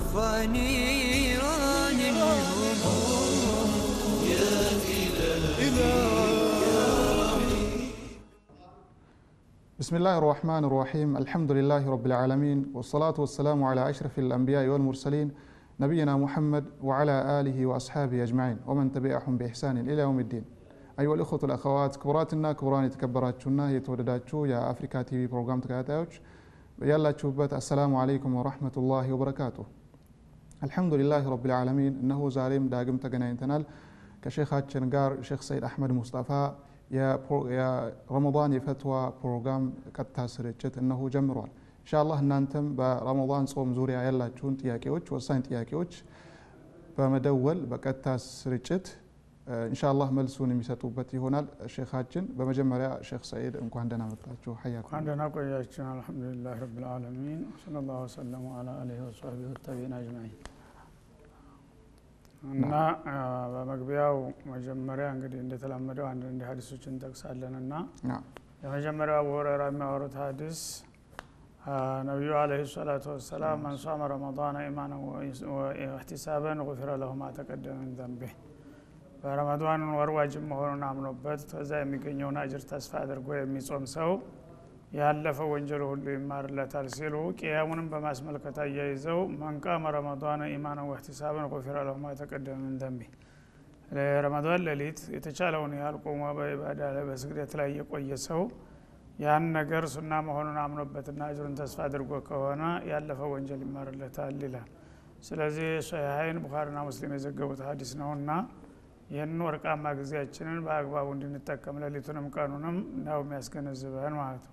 وخف نيران الهموم يا إلهي. بسم الله الرحمن الرحيم، الحمد لله رب العالمين، والصلاة والسلام على أشرف الأنبياء والمرسلين نبينا محمد وعلى آله وأصحابه أجمعين ومن تبعهم بإحسان إلى يوم الدين. أيها الأخوة والأخوات، كبراتنا كبراني تكبراتنا يتودداتشو يا أفريكا تي في بروغرام تكاتاوش يلا تشوبات. السلام عليكم ورحمة الله وبركاته. الحمد لله رب العالمين إنه زاريم داقم تقنين تنال كشيخات شنقار شيخ سعيد أحمد مصطفى يا رمضان فتوى بروغرام كتاسر جت إنه جمرال إن شاء الله ننتم برمضان صوم زوريا يلا تشون تياكيوش وسين تياكيوش بمدول بكتاسر جت إن شاء الله ملسون مساتوبتي هنا الشيخ هاتشن بمجمع الشيخ سعيد إنكم عندنا متلاقوا حياكم. عندنا قيادتنا الحمد لله رب العالمين، صلى الله وسلم على آله وصحبه الطيبين أجمعين. أنا بمجمع عندي نتكلم مدو عندي حديث وجن تكسر لنا. نعم. بمجمع وراء ما ورد حديث نبي عليه الصلاة والسلام من صام رمضان إيمانا واحتسابا غفر له ما تقدم من ذنبه. برمضان ورواج مهون عملوبات فزاي ميكنيون أجر تسفى درقوية ميصوم سو يهلف وانجلوه اللي مار لترسلو كيامون بماسملكة ييزو من قام رمضان إيمانا واحتسابا غفر له ما تقدم من ذنبه. رمضان لليت يتشالون يهلقوا وبعبادة بسكرية لا يقوي سو ያን ነገር ሱና መሆኑን አምኖበትና አጅሩን ተስፋ አድርጎ ከሆነ ያለፈ ወንጀል ይማርለታል ይላል። ስለዚህ ሸይኻይን ቡኻሪና ሙስሊም የዘገቡት ሐዲስ ነውና ያን ወርቃማ ግዚያችንን በአግባቡ እንድንጠቀም ለሊቱንም ቀኑንም ነው የሚያስገነዝበን ማለት ነው።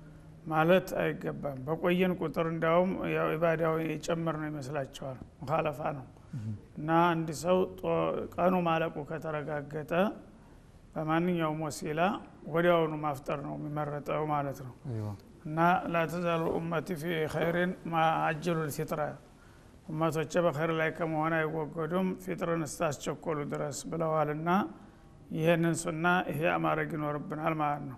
ማለት አይገባም። በቆየን ቁጥር እንዳውም ያው ኢባዳው ይጨመር ነው ይመስላችኋል። መخالፋ ነው እና አንድ ሰው ቀኑ ማለቁ ከተረጋገጠ በማንኛውም ወሲላ ወዲያውኑ ማፍጠር ነው የሚመረጠው ማለት ነው። እና لا تزال امتي في خير ما عجلوا الفطره ማቶች በخير ላይ ከመሆነ አይወገዱም ፍጥርን ስታስቸኮሉ ድረስ ብለዋልና ይሄንን ሱና ይሄ አማረግ ይኖርብናል ማለት ነው።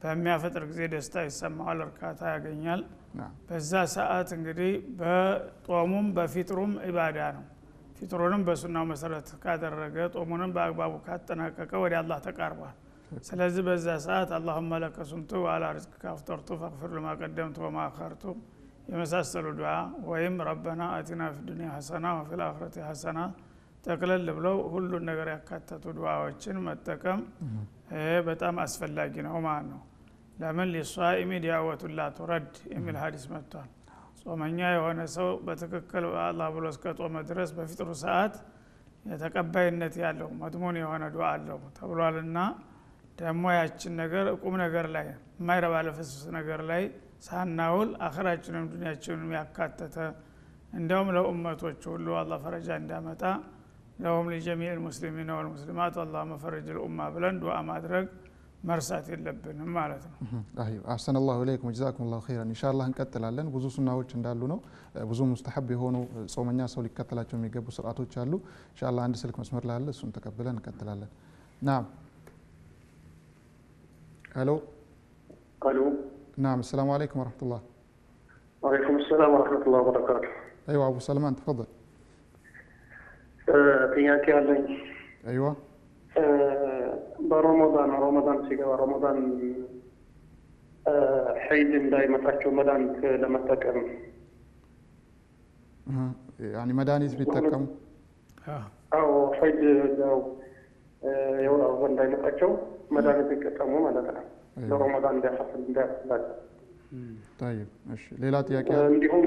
በሚያፈጥር ጊዜ ደስታ ይሰማዋል፣ እርካታ ያገኛል። በዛ ሰዓት እንግዲህ በጦሙም በፍጥሩም ኢባዳ ነው። ፍጥሩንም በሱናው መሰረት ካደረገ ጦሙንም በአግባቡ ካጠናቀቀ ወደ አላህ ተቃርቧል። ስለዚህ በዛ ሰዓት اللهم لك صمت وعلى رزقك افطرت فاغفر لما قدمت وما اخرت የመሳሰሉ ዱዓ ወይም ረበና አቲና ፍዱንያ ሐሰና ወፊል አኺራቲ ሐሰና ተቀለል ብለው ሁሉ ነገር ያካተቱ ዱዓዎችን መጠቀም በጣም አስፈላጊ ነው ማለት ነው። ለምን ለሷኢም ዲያወቱ ላ ተረድ የሚል ሐዲስ መጥቷል። ጾመኛ የሆነ ሰው በትክክል አላህ ብሎ እስከጾመ ድረስ በፍጥሩ ሰዓት የተቀባይነት ያለው መድሙን የሆነ ዱዓ አለው ተብሏልና ደግሞ ያችን ነገር ቁም ነገር ላይ ማይረባ ለፈስስ ነገር ላይ ሳናውል አኺራችንም ዱንያችንም ያካተተ እንደውም ለኡመቶች ሁሉ አላህ ፈረጃ እንዳመጣ ለሁም ለجميع المسلمين والمسلمات اللهم فرج الامه ብለን ዱዓ ማድረግ መርሳት የለብንም ማለት ነው። طيب احسن الله اليكم جزاكم الله خيرا. ان شاء الله እንቀጥላለን። ብዙ ሱናዎች እንዳሉ ነው። ብዙ ሙስተሐብ የሆኑ ጾመኛ ሰው ሊከተላቸው የሚገቡ ሥርዓቶች አሉ። ان شاء الله አንድ ስልክ መስመር ላይ አለ። እሱን ተቀበለን እንቀጥላለን። نعم الو الو نعم السلام عليكم ورحمه الله. وعليكم السلام ورحمه الله وبركاته. ايوه ابو سلمان تفضل. تياك يالين. ايوه. برمضان سيجا رمضان حيد دايما تاكل مدانك لما تتكم. يعني مدانيت بيتكم. ሆይድ ነው የሆነ ወን እንዳይመጣቸው መዳን ይቀጠሙ ማለት ነው ለረመዳን ዳፍል ዳፍል طيب ماشي ሌላ ጥያቄ እንዲሁም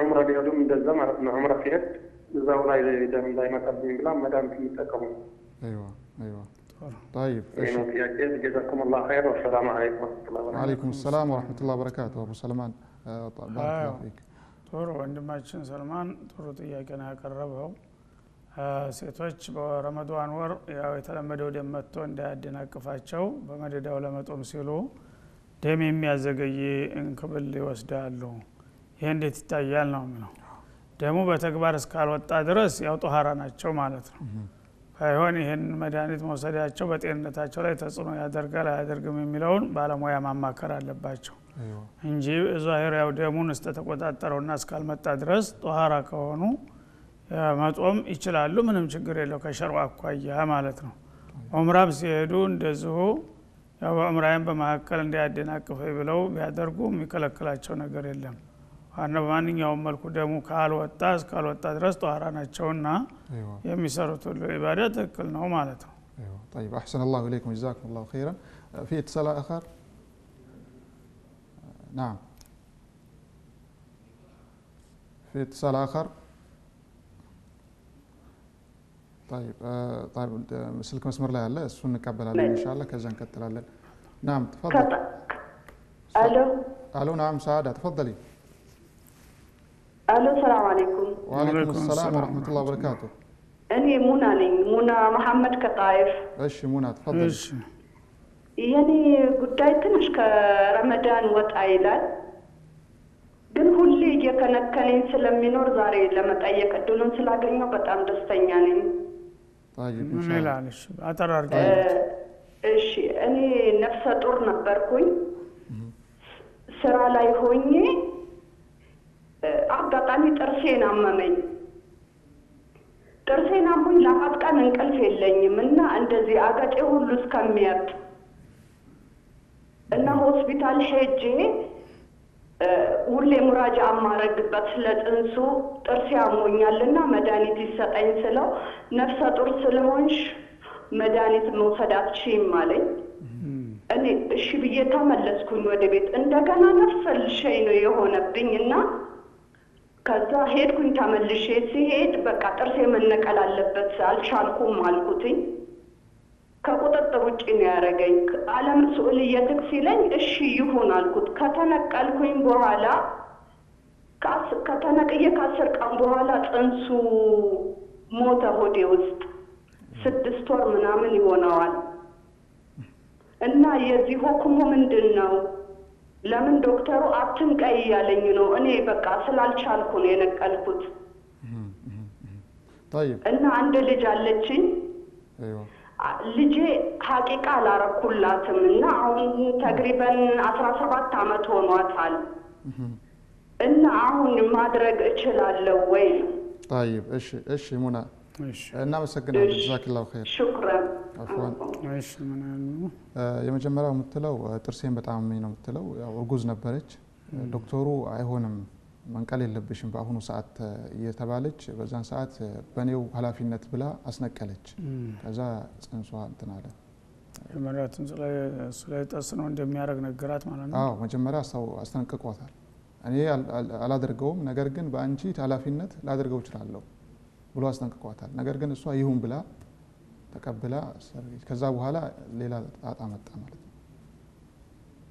ዑምራ ቢያደም እንደዛ ማለት ነው ዑምራ ሲሄድ እዛው ላይ ደም እንዳይመጣብኝ ብላ መዳን ይቀጠሙ ايوه ايوه طيب جزاكم الله خير والسلام عليكم ورحمه الله وبركاته وعليكم السلام ورحمه الله وبركاته ابو سلمان بارك الله فيك ጥሩ ወንድማችን ሰልማን ጥሩ ጥያቄ ነው ያቀረበው ሴቶች በረመዳን ወር ያው የተለመደው ደም መጥቶ እንዳያደናቅፋቸው በመደዳው ለመጦም ሲሉ ደም የሚያዘገይ እንክብል ይወስዳሉ ይሄ እንዴት ይታያል ነው ማለት ደሙ በተግባር እስካልወጣ ድረስ ያው ጧሃራ ናቸው ማለት ነው አይሆን ይሄን መድኃኒት መውሰዳቸው በጤንነታቸው ላይ ተጽዕኖ ያደርጋል አያደርግም የሚለውን ባለሙያ ማማከር አለባቸው እንጂ ዛሂር ያው ደሙን እስተተቆጣጣረውና እስካልመጣ ድረስ ጧሃራ ከሆኑ መጾም ይችላሉ ምንም ችግር የለው ከሸርዓ አኳያ ማለት ነው ዑምራም ሲሄዱ እንደዚሁ ያው ዑምራን በማከል እንዲያደናቅፈ ይብለው ያደርጉ የሚከለክላቸው ነገር የለም አነባ ማንኛውም መልኩ ደሙ ካልወጣ እስካልወጣ ድረስ ጧሃራ ናቸውና የሚሰሩት ሁሉ ኢባዳት እክል ነው ማለት ነው ايوه طيب احسن الله اليكم جزاكم الله خيرا في اتصال اخر نعم في اتصال اخر طيب طيب مسلك مسمر لا لا እሱን እንቀበላለን ኢንሻአላህ ከዛ እንቀጥላለን نعم تفضل الو الو نعم سعاده تفضلي الو السلام عليكم وعليكم السلام ورحمه الله وبركاته اني منى محمد كطائف ايش منى تفضلي ايش يعني ጉዳይ ትንሽ ከረመዳን ወጣ ይላል ግን ሁሌ የከነከለኝ ስለሚኖር ዛሬ ለመጠየቅ እድሉን ስላገኘው በጣም ደስተኛ ነኝ طيب ان شاء الله አጠራር እሺ እኔ ነፍሰ ጡር ነበርኩኝ ስራ ላይ ሆኜ አጋጣሚ ጥርሴን አመመኝ ጥርሴን አሞኝ ለአራት ቀን እንቅልፍ የለኝም እና እንደዚህ አጋጤ ሁሉ እስከሚያጥ እና ሆስፒታል ሄጄ ሁሌ ሙራጃ አማረግበት ስለጥንሱ ጥርሴ አሞኛልና መድኃኒት ይሰጠኝ ስለው ነፍሰ ጡር ስለሆንሽ መድኃኒት መውሰድ አትችይም አለኝ እኔ እሺ ብዬ ተመለስኩኝ ወደ ቤት እንደገና ነፍሰ ልሸይ ነው የሆነብኝና ከዛ ሄድኩኝ ተመልሼ ሲሄድ በቃ ጥርሴ መነቀል አለበት አልቻልኩም አልኩትኝ ከቁጥጥር ውጪ ነው ያረገኝ ዓለም ሱልየትክ ሲለኝ እሺ ይሁን አልኩት ከተነቀልኩኝ በኋላ ከተነቀየ ከአስር ቀን በኋላ ጥንሱ ሞተ ሆዴ ውስጥ 6 ወር ምናምን ይሆነዋል እና የዚህ ሁክሙ ምንድነው ለምን ዶክተሩ አትንቀይ ያለኝ ነው እኔ በቃ ስላልቻልኩ ነው የነቀልኩት طيب እና አንድ ልጅ አለችኝ አይዋ ልጄ ሐቂቃ አላረኩላትም እና አሁን ተግሪበን 17 አመት ሆኗታል እና አሁን ማድረግ እችላለሁ ወይ طيب እሺ እሺ ሙና እሺ እና መሰግናለሁ ጀዛከላሁ ኸይር شكرا አፍዋን እሺ ምናኑ የመጀመሪያው ምትለው ጥርሴን በጣም ነው ምትለው ያው እርጉዝ ነበረች ዶክተሩ አይሆንም መንቀል የለብሽም ባሁኑ ሰዓት የተባለች በዛን ሰዓት በኔው ሐላፊነት ብላ አስነቀለች ከዛ ጽንሷ እንትናለ የመራቱን ስለ ተስኖ እንደሚያረግ ነገራት ማለት ነው አዎ መጀመሪያ ሰው አስተንቀቋታል እኔ አላደርገውም ነገር ግን በአንቺ ሐላፊነት ላደርገው ይችላል ብሎ አስተንቀቋታል ነገር ግን እሷ ይሁን ብላ ተቀበላ ከዛ በኋላ ሌላ ጣጣ መጣ ማለት ነው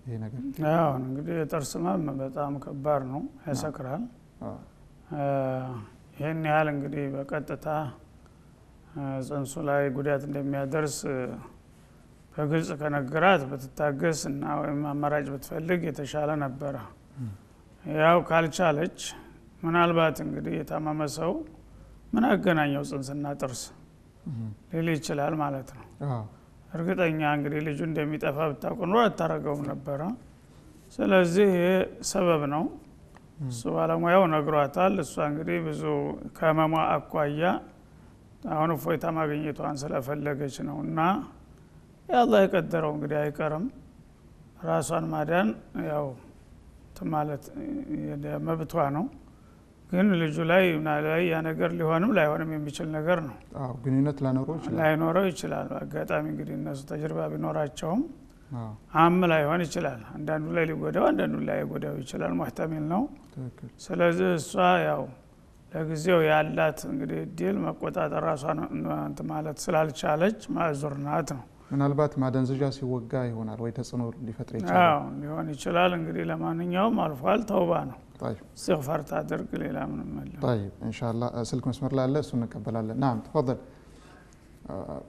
ይሄ ነገር አዎ እንግዲህ ተርሰማ በጣም ከባድ ነው ያሰክራል ይሄን ያህል እንግዲህ በቀጥታ ጽንሱ ላይ ጉዳት እንደሚያደርስ በግልጽ ከነገራት በትታገስ እና አማራጭ ብትፈልግ የተሻለ ነበር ያው ካልቻለች ምናልባት እንግዲህ የታመመሰው ምን አገናኛው ጽንስና ጥርስ ሌላ ይችላል ማለት ነው እርግጠኛ እንግዲህ ልጅ እንደሚጠፋ በታቆኖ አታረጋው ነበር ስለዚህ ሰበብ ነው ሱባለሙያው ነግሯታል እሷ እንግዲህ ብዙ ከመማ አቋያ አሁን ፎይታ ማግኘቷን ስለፈለገች ነውና ያአላህ ይቀደረው እንግዲህ አይቀርም ራሷን ማዳን ያው ተማለት የመብቷ ነው ግን ልጅ ላይ ምናልባት ያ ነገር ሊሆንም ላይሆንም የሚችል ነገር ነው። አዎ ግንኙነት ላይኖረው ይችላል። አጋጣሚ እንግዲህ እነሱ ተጀርባ ቢኖራቸውም አም ላይሆን ይችላል። አንዳንዱ ላይ ሊጎዳው አንዳንዱ ላይ ጎዳው ይችላል። ማህተሚል ነው። ስለዚህ እሷ ያው ለጊዜው ያላት እንግዲህ ዲል መቆጣጠር ራሷን እንት ማለት ስላልቻለች ማዝርናት ነው። ምናልባት ማደንዘዣ ሲወጋ ይሆናል ወይ ተጽኖ ሊፈጥር ይችላል። አዎ ሊሆን ይችላል። እንግዲህ ለማንኛውም አልፏል ተውባ ነው። استغفر تعذرك لله من الملة. طيب ان شاء الله اسلك مسمر لله سنقبل الله. نعم تفضل.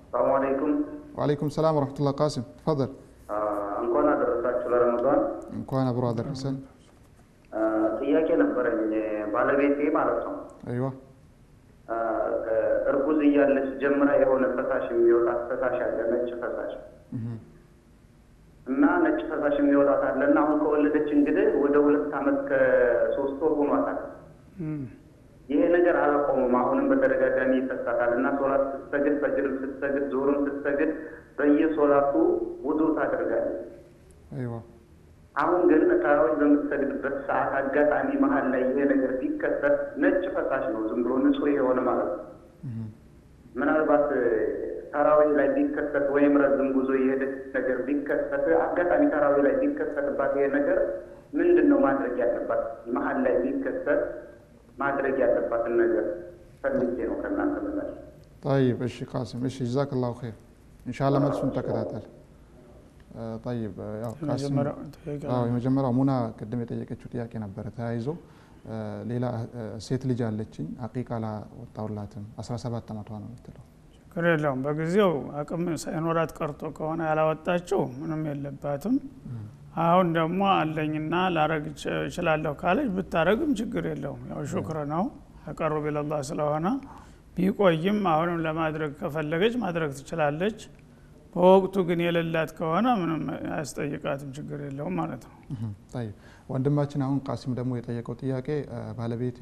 السلام عليكم. وعليكم السلام ورحمه الله قاسم تفضل. انكون درسات رمضان انكون ابو عبد الحسن ጥያቄ ነበረኝ ባለቤቴ ማለት ነው። ايوه እርጉዝ ያለች ጀምራ የሆነ ፈሳሽ የሚወጣ ፈሳሽ አለ ነጭ ፈሳሽ እና ነጭ ፈሳሽ የሚወጣት አለና አሁን ከወለደች እንግዲህ ወደ 2 አመት ከ3 ወር ሆኗታል። ይሄ ነገር አላቆመም አሁንም በተደጋጋሚ ይፈሳታልና ሶላት ስትሰግድ ፈጅርም ስትሰግድ ዙሁርም ስትሰግድ በየሶላቱ ውዱእ ታደርጋለች። አይዋ አሁን ግን ተራዊህ በምትሰግድበት ሰዓት አጋጣሚ መሃል ላይ ይሄ ነገር ቢከሰት ነጭ ፈሳሽ ነው ዝም ብሎ ንጹህ የሆነ ማለት ነው። ምናልባት ተራዊህ ላይ ቢከሰት ወይም ረዝም ጉዞ ይሄድ ነገር ቢከሰት አጋጣሚ ተራዊህ ላይ ቢከሰትባት ይሄ ነገር ምንድነው ማድረግ ያለባት? መሃል ላይ ቢከሰት ማድረግ ያለባት ነገር ፈልጌ ነው ከእናንተ ማለት ነው። طيب እሺ قاسم እሺ جزاك الله خير ان شاء الله መልሱን ተከታተል። طيب ያው قاسم አዎ የመጀመሪያው ሙና ቀደም የጠየቀችው ጥያቄ ነበር ታይዞ ሌላ ሴት ልጅ አለችኝ አቂቃ ላወጣውላትም 17 አመቷ ነው የምትለው ከረላም በጊዜው አቅም ሳይኖራት ቀርቶ ከሆነ ያላወጣቸው ምንም የለባትም። አሁን ደግሞ አለኝና ላረግ ይችላልው ካለች ብታረግም ችግር የለውም። ያው ሹክር ነው አቀርብ ለላህ ስለሆነ ቢቆይም አሁንም ለማድረግ ከፈለገች ማድረግ ትችላለች። በወቅቱ ግን የለላት ከሆነ ምንም አያስጠይቃትም ችግር የለውም ማለት ነው። طيب ወንድማችን አሁን ቃሲም ደግሞ የጠየቀው ጥያቄ ባለቤቴ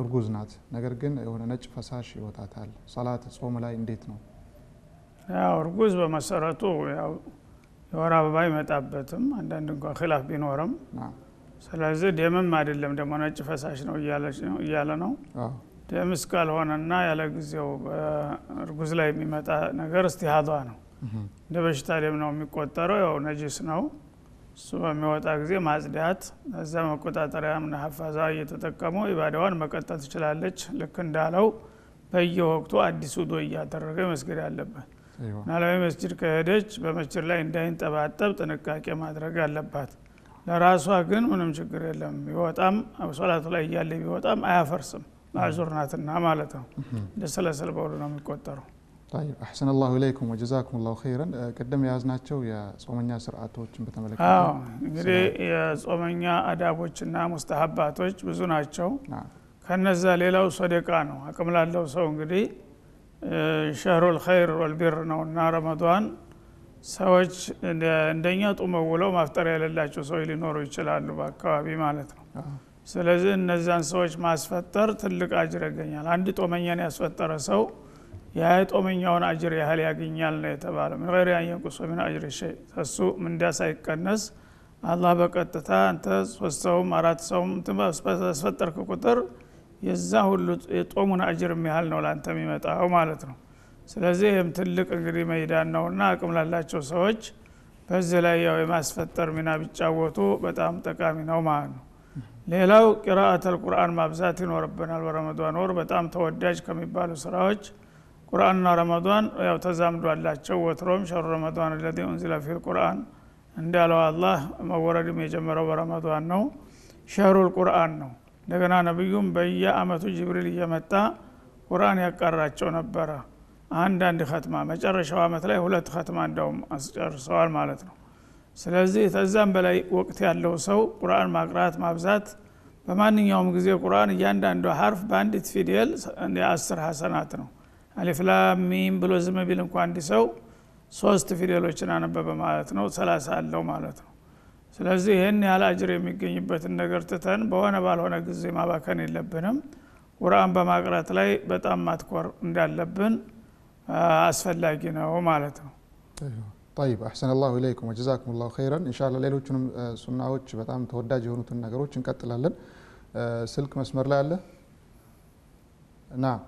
እርጉዝ ናት ነገር ግን የሆነ ነጭ ፈሳሽ ይወጣታል ሶላት ጾም ላይ እንዴት ነው? ያው እርጉዝ በመሰረቱ ያው የወር አበባ ይመጣበትም አንዳንድ እንኳን ኺላፍ ቢኖርም ስለዚህ ደምም አይደለም ደሞ ነጭ ፈሳሽ ነው እያለ ነው። ደም እስካልሆነና ያለ ጊዜው እርጉዝ ላይ የሚመጣ ነገር እስቲሃዷ ነው እንደ በሽታ ደም ነው የሚቆጠረው ያው ነጅስ ነው። ሱባም ወጣግዜ ማጽዳት እዛ መቆጣጠሪያም ነሐፋዛ እየተጠቀመው ኢባዳዋን መቀጠል ትችላለች። ልክ እንዳለው በየወቅቱ አዲስ ውዶ ያደረገ መስጊድ አለበት ናላዊ መስጊድ ከሄደች በመስጊድ ላይ እንዳይንጠባጠብ ጥንቃቄ ማድረግ አለባት። ለራሷ ግን ምንም ችግር የለም ይወጣም ሶላቱ ላይ ያለ ይወጣም አያፈርስም ማዙርናትና ማለት ነው ለሰለሰል በሉ ነው የሚቆጠረው። طيب احسن الله اليكم وجزاكم الله خيرا قدم ያዝናቸው የጾመኛ ስርዓቶችን በተመለከተ አዎ እንግዲህ የጾመኛ አዳቦችና ሙስተሐባቶች ብዙ ናቸው። ከነዛ ሌላው ሰደቃ ነው አቅም ላለው ሰው እንግዲህ ሸህሩል ኸይር ወልቢር ነውና ረመዳን ሰዎች እንደኛ ጾመው ውለው ማፍጠር ያለላቸው ሰው ሊኖሩ ይችላሉ በአካባቢ ማለት ነው። ስለዚህ እነዛን ሰዎች ማስፈጠር ትልቅ አጅር ያገኛል። አንድ ጾመኛን ያስፈጠረ ሰው ያይጦመኛውን አጅር ያህል ያገኛል ነው የተባለው። ምን غير ያንቁሶ ምን አጅር شيء እሱ ምን ዳሳይቀነስ አላህ በቀጥታ አንተ 3 ሰው 4 ሰው ተስፈጠርክ ቁጥር የዛ ሁሉ የጦሙን አጅር የሚያህል ነው ላንተ የሚመጣው ማለት ነው። ስለዚህ ይሄም ትልቅ እንግዲህ መይዳን ነውና አቅም ላላቸው ሰዎች በዚህ ላይ ያው የማስፈጠር ሚና ቢጫወቱ በጣም ጠቃሚ ነው ማለት ነው። ሌላው ቂራአተል ቁርአን ማብዛት ይኖርብናል። በረመዳን ወር በጣም ተወዳጅ ከሚባሉ ስራዎች ቁርአን ረመዳን ያው ተዛምዶ አላቸው። ወትሮም ሸር ረመዳን الذي انزل فيه القران እንዳለው አላህ መወረድ የጀመረው በረመዳን ነው ሸሩል ቁርአን ነው። እንደገና ነብዩም በየአመቱ ጅብሪል እየመጣ ቁርአን ያቀራቸው ነበር አንድ ختማ መጨረሻው አመት ላይ 2 ختማ እንደውም አስጨርሰዋል ማለት ነው። ስለዚህ ተዛም በላይ ወቅት ያለው ሰው ቁርአን ማቅራት ማብዛት በማንኛውም ጊዜ ቁርአን እያንዳንዱ حرف በአንዲት ፊደል 10 ሐሰናት ነው። አሊፍ ላም ሚም ብሎ ዝም ቢል እንኳን አንድ ሰው 3 ፊደሎችን አነበበ ማለት ነው 30 አለው ማለት ነው። ስለዚህ ይሄን ያህል አጅር የሚገኝበትን ነገር ተተን በሆነ ባልሆነ ጊዜ ማባከን የለብንም። ቁርአን በማቅራት ላይ በጣም ማትኮር እንዳለብን አስፈላጊ ነው ማለት ነው። طيب احسن الله اليكم وجزاكم الله خيرا ان شاء الله ሌሎቹንም ሱናዎች በጣም ተወዳጅ የሆኑትን ነገሮች እንቀጥላለን። سلك مسمر لا له. نعم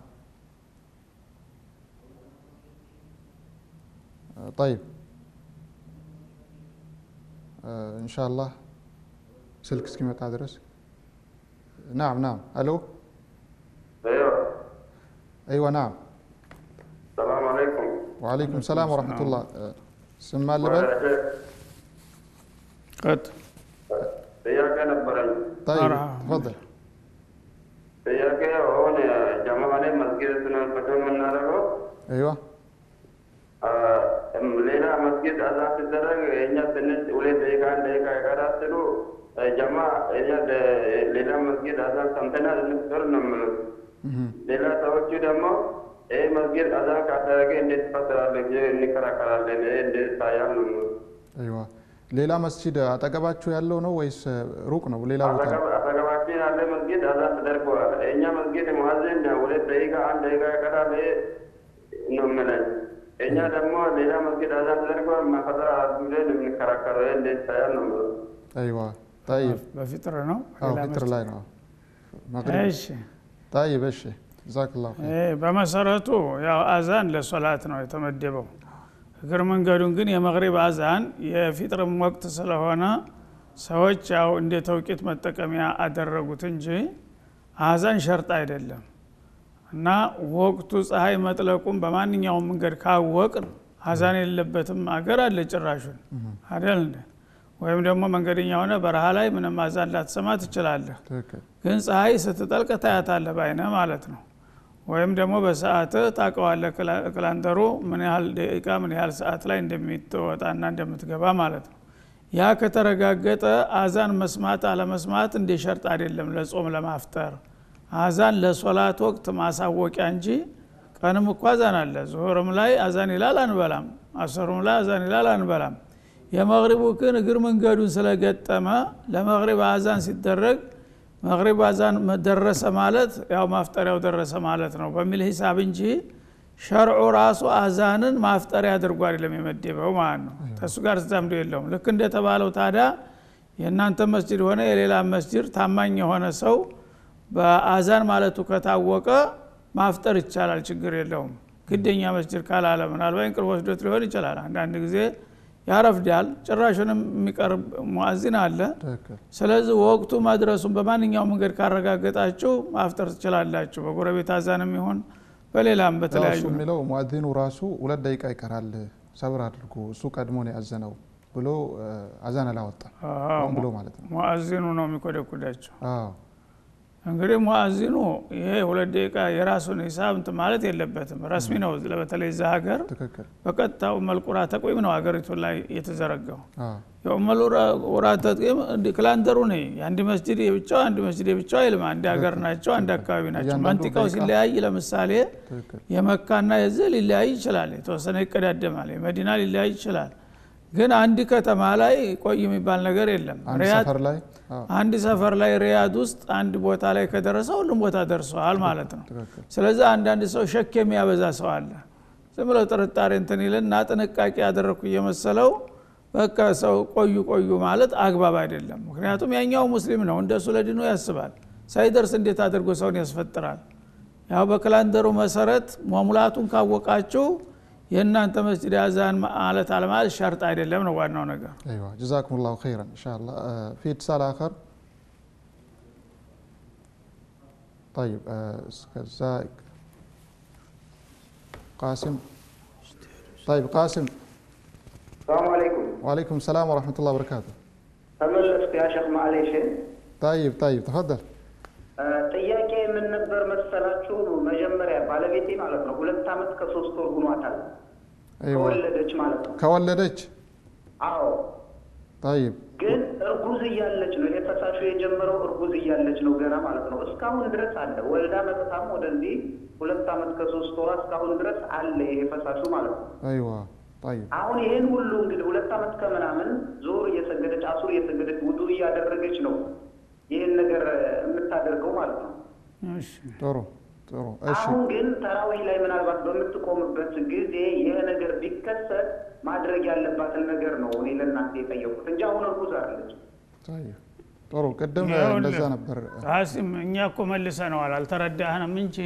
طيب ان شاء الله سلك سكيمة عدرس. نعم نعم الو ايوه ايوه نعم السلام عليكم. وعليكم السلام ورحمة الله. سمع اللبن قد اياك نبري. طيب تفضل. اياك هون جماعة مسجدنا الفتوى من نارو. ايوه ليلة مسجد أذان في الدرج إنها سنة أولي ديكان ديكا إكارات تلو جماعة إنها ليلة مسجد أذان سنتنا لنفسر نمنا ليلة توجه دمو إيه مسجد أذان كاترك إنه تفترى لكي نكرا كرا لين إنه سايان نمو. أيوة ليلة مسجد أتاكبات شو يالو نو ويس روكنا وليلة بطان أتاكبات شو يالو مسجد أذان تدركوا إنها مسجد مهزين أولي ديكان ديكا إكارات نمنا إنها دموع ليلة مسجد هذا تدركوا ما خطر عبدالله من كراكرة اللي سيارنا. أيوة طيب بفطر نو؟ بفطر لا نو مغرب. إيش طيب إيش جزاك الله خير. إيه بمسارته يا أذان للصلاة نو يتمدبوا غير من قالون كن يا مغرب أذان يا فطر وقت صلاة هنا سويت أو إن توقيت متكامية أدرجوا تنجي أذان شرط أيدلهم. نا وقت صحاي مطلقون بمانኛውም መንገድ ካወቅን አዛን የለበትም አገር አለ ጭራሹን አይደል እንዴ? ወይም ደግሞ መንገደኛ ሆነ በረሃ ላይ ምንም አዛን ላትሰማ ትችላለህ፣ ግን ፀሐይ ስትጠልቅ ታያታለህ ባይነ ማለት ነው። ወይም ደግሞ በሰዓት ታውቀዋለህ ክላንደሩ ምን ያህል ደቂቃ ምን ያህል ሰዓት ላይ እንደሚወጣና እንደምትገባ ማለት ነው። ያ ከተረጋገጠ አዛን መስማት አለ መስማት እንደ ሸርጥ አይደለም ለጾም ለማፍጠር አዛን ለሶላት ወቅት ማሳወቂያ እንጂ ቀንም እኮ አዛን አለ። ዙሁርም ላይ አዛን ይላል አንበላም፣ አስሩም ላይ አዛን ይላል አንበላም። የመግሪቡ ግን እግር መንገዱን ስለገጠመ ለመግሪብ አዛን ሲደረግ መግሪብ አዛን መደረሰ ማለት ያው ማፍጠሪያው ደረሰ ማለት ነው በሚል ሂሳብ እንጂ ሸርዑ ራሱ አዛንን ማፍጠሪያ አድርጎ አይደለም የመደበው ማለት ነው። ከሱ ጋር ተዛምዶ የለውም። ልክ እንደተባለው ታዲያ የእናንተ መስጂድ ሆነ የሌላ መስጂድ ታማኝ የሆነ ሰው በአዛን ማለቱ ከታወቀ ማፍጠር ይቻላል፣ ችግር የለውም። ግደኛ መስጂድ ካላለ ምናልባት እንቅልፍ ወስዶት ሊሆን ይችላል። አንዳንድ ጊዜ ያረፍዳል፣ ጭራሹንም የሚቀርብ ሙአዚን አለ። ስለዚህ ወቅቱ መድረሱን በማንኛውም መንገድ ካረጋገጣችሁ ማፍጠር ትችላላችሁ። በጎረቤት አዛንም ይሁን በሌላም በተለያዩ የሚለው ሙአዚኑ ራሱ ሁለት ደቂቃ ይቀራል ሰብር አድርጎ እሱ ቀድሞ ነው ያዘነው ብሎ አዛን አላወጣ ብሎ ማለት ነው። ሙአዚኑ ነው የሚቆደቁዳቸው። እንግዲህ ሙአዚኑ ይሄ ሁለት ደቂቃ የራሱን ሂሳብ እንት ማለት የለበትም። ረስሚ ነው ለበተለይ እዛ ሀገር በቀጥታ መልቁራ ተቆይም ነው ሀገሪቱ ላይ የተዘረጋው። የመልቁራ ተቆይም ክላንደሩ ነው አንድ መስጂድ የብቻ አንድ መስጂድ የብቻ አይልም። አንድ ሀገር ናቸው፣ አንድ አካባቢ ናቸው። መንጥቃው ሲለያይ ለምሳሌ የመካና የዘል ሊለያይ ይችላል፣ የተወሰነ ይቀዳደማል። የመዲና ሊለያይ ይችላል። ግን አንድ ከተማ ላይ ቆይ የሚባል ነገር የለም። አንድ ሰፈር ላይ ሪያድ ውስጥ አንድ ቦታ ላይ ከደረሰ ሁሉም ቦታ ደርሷል ማለት ነው። ስለዚህ አንዳንድ ሰው ሸክ የሚያበዛ ሰው አለ። ዝም ብሎ ጥርጣሬ እንትን ይልና ጥንቃቄ ያደረኩ የመሰለው በቃ ሰው ቆዩ ቆዩ ማለት አግባብ አይደለም። ምክንያቱም ያኛው ሙስሊም ነው፣ እንደሱ ለዲኑ ያስባል። ሳይደርስ እንዴት አድርጎ ሰውን ያስፈጥራል? ያው በካላንደሩ መሰረት መሙላቱን ካወቃችሁ የእናንተ መስጂድ አዛን ማለት አለማለት ሸርጥ አይደለም ነው ዋናው ነገር። አይዋ جزاكم الله خيرا ان شاء الله. في اتصال اخر طيب كذاك قاسم. طيب قاسم السلام عليكم. وعليكم السلام ورحمه الله وبركاته. هلا يا شيخ معليش. طيب طيب تفضل. ጥያቄ ምን ነበር መሰላችሁ? መጀመሪያ ባለቤቴ ማለት ነው 2 አመት ከ3 ወር ሆኗታል ከወለደች ማለት ነው ከወለደች። አዎ طيب ግን እርጉዝ እያለች ነው የተሳሹ የጀመረው እርጉዝ እያለች ነው ገና ማለት ነው። እስካሁን ድረስ አለ ወልዳ መጣም ወደዚህ 2 አመት ከ3 ወር እስካሁን ድረስ አለ የተሳሹ ማለት ነው። አይዋ طيب አሁን ይሄን ሁሉ እንግዲህ 2 አመት ከምናምን ዙር እየሰገደች አሱር እየሰገደች ውዱ እያደረገች ነው ይሄን ነገር የምታደርገው ማለት ነው። እሺ ጥሩ ጥሩ እሺ አሁን ግን ተራዊህ ላይ ምናልባት በምትቆምበት ጊዜ ይሄ ነገር ቢከሰት ማድረግ ያለባትን ነገር ነው እኔ ለእናንተ የጠየቁት እንጂ አሁን እርጉዝ አይደለች። طرو قدم እንደዛ ነበር አሲም እኛኮ መልሰነው አልተረዳህንም እንጂ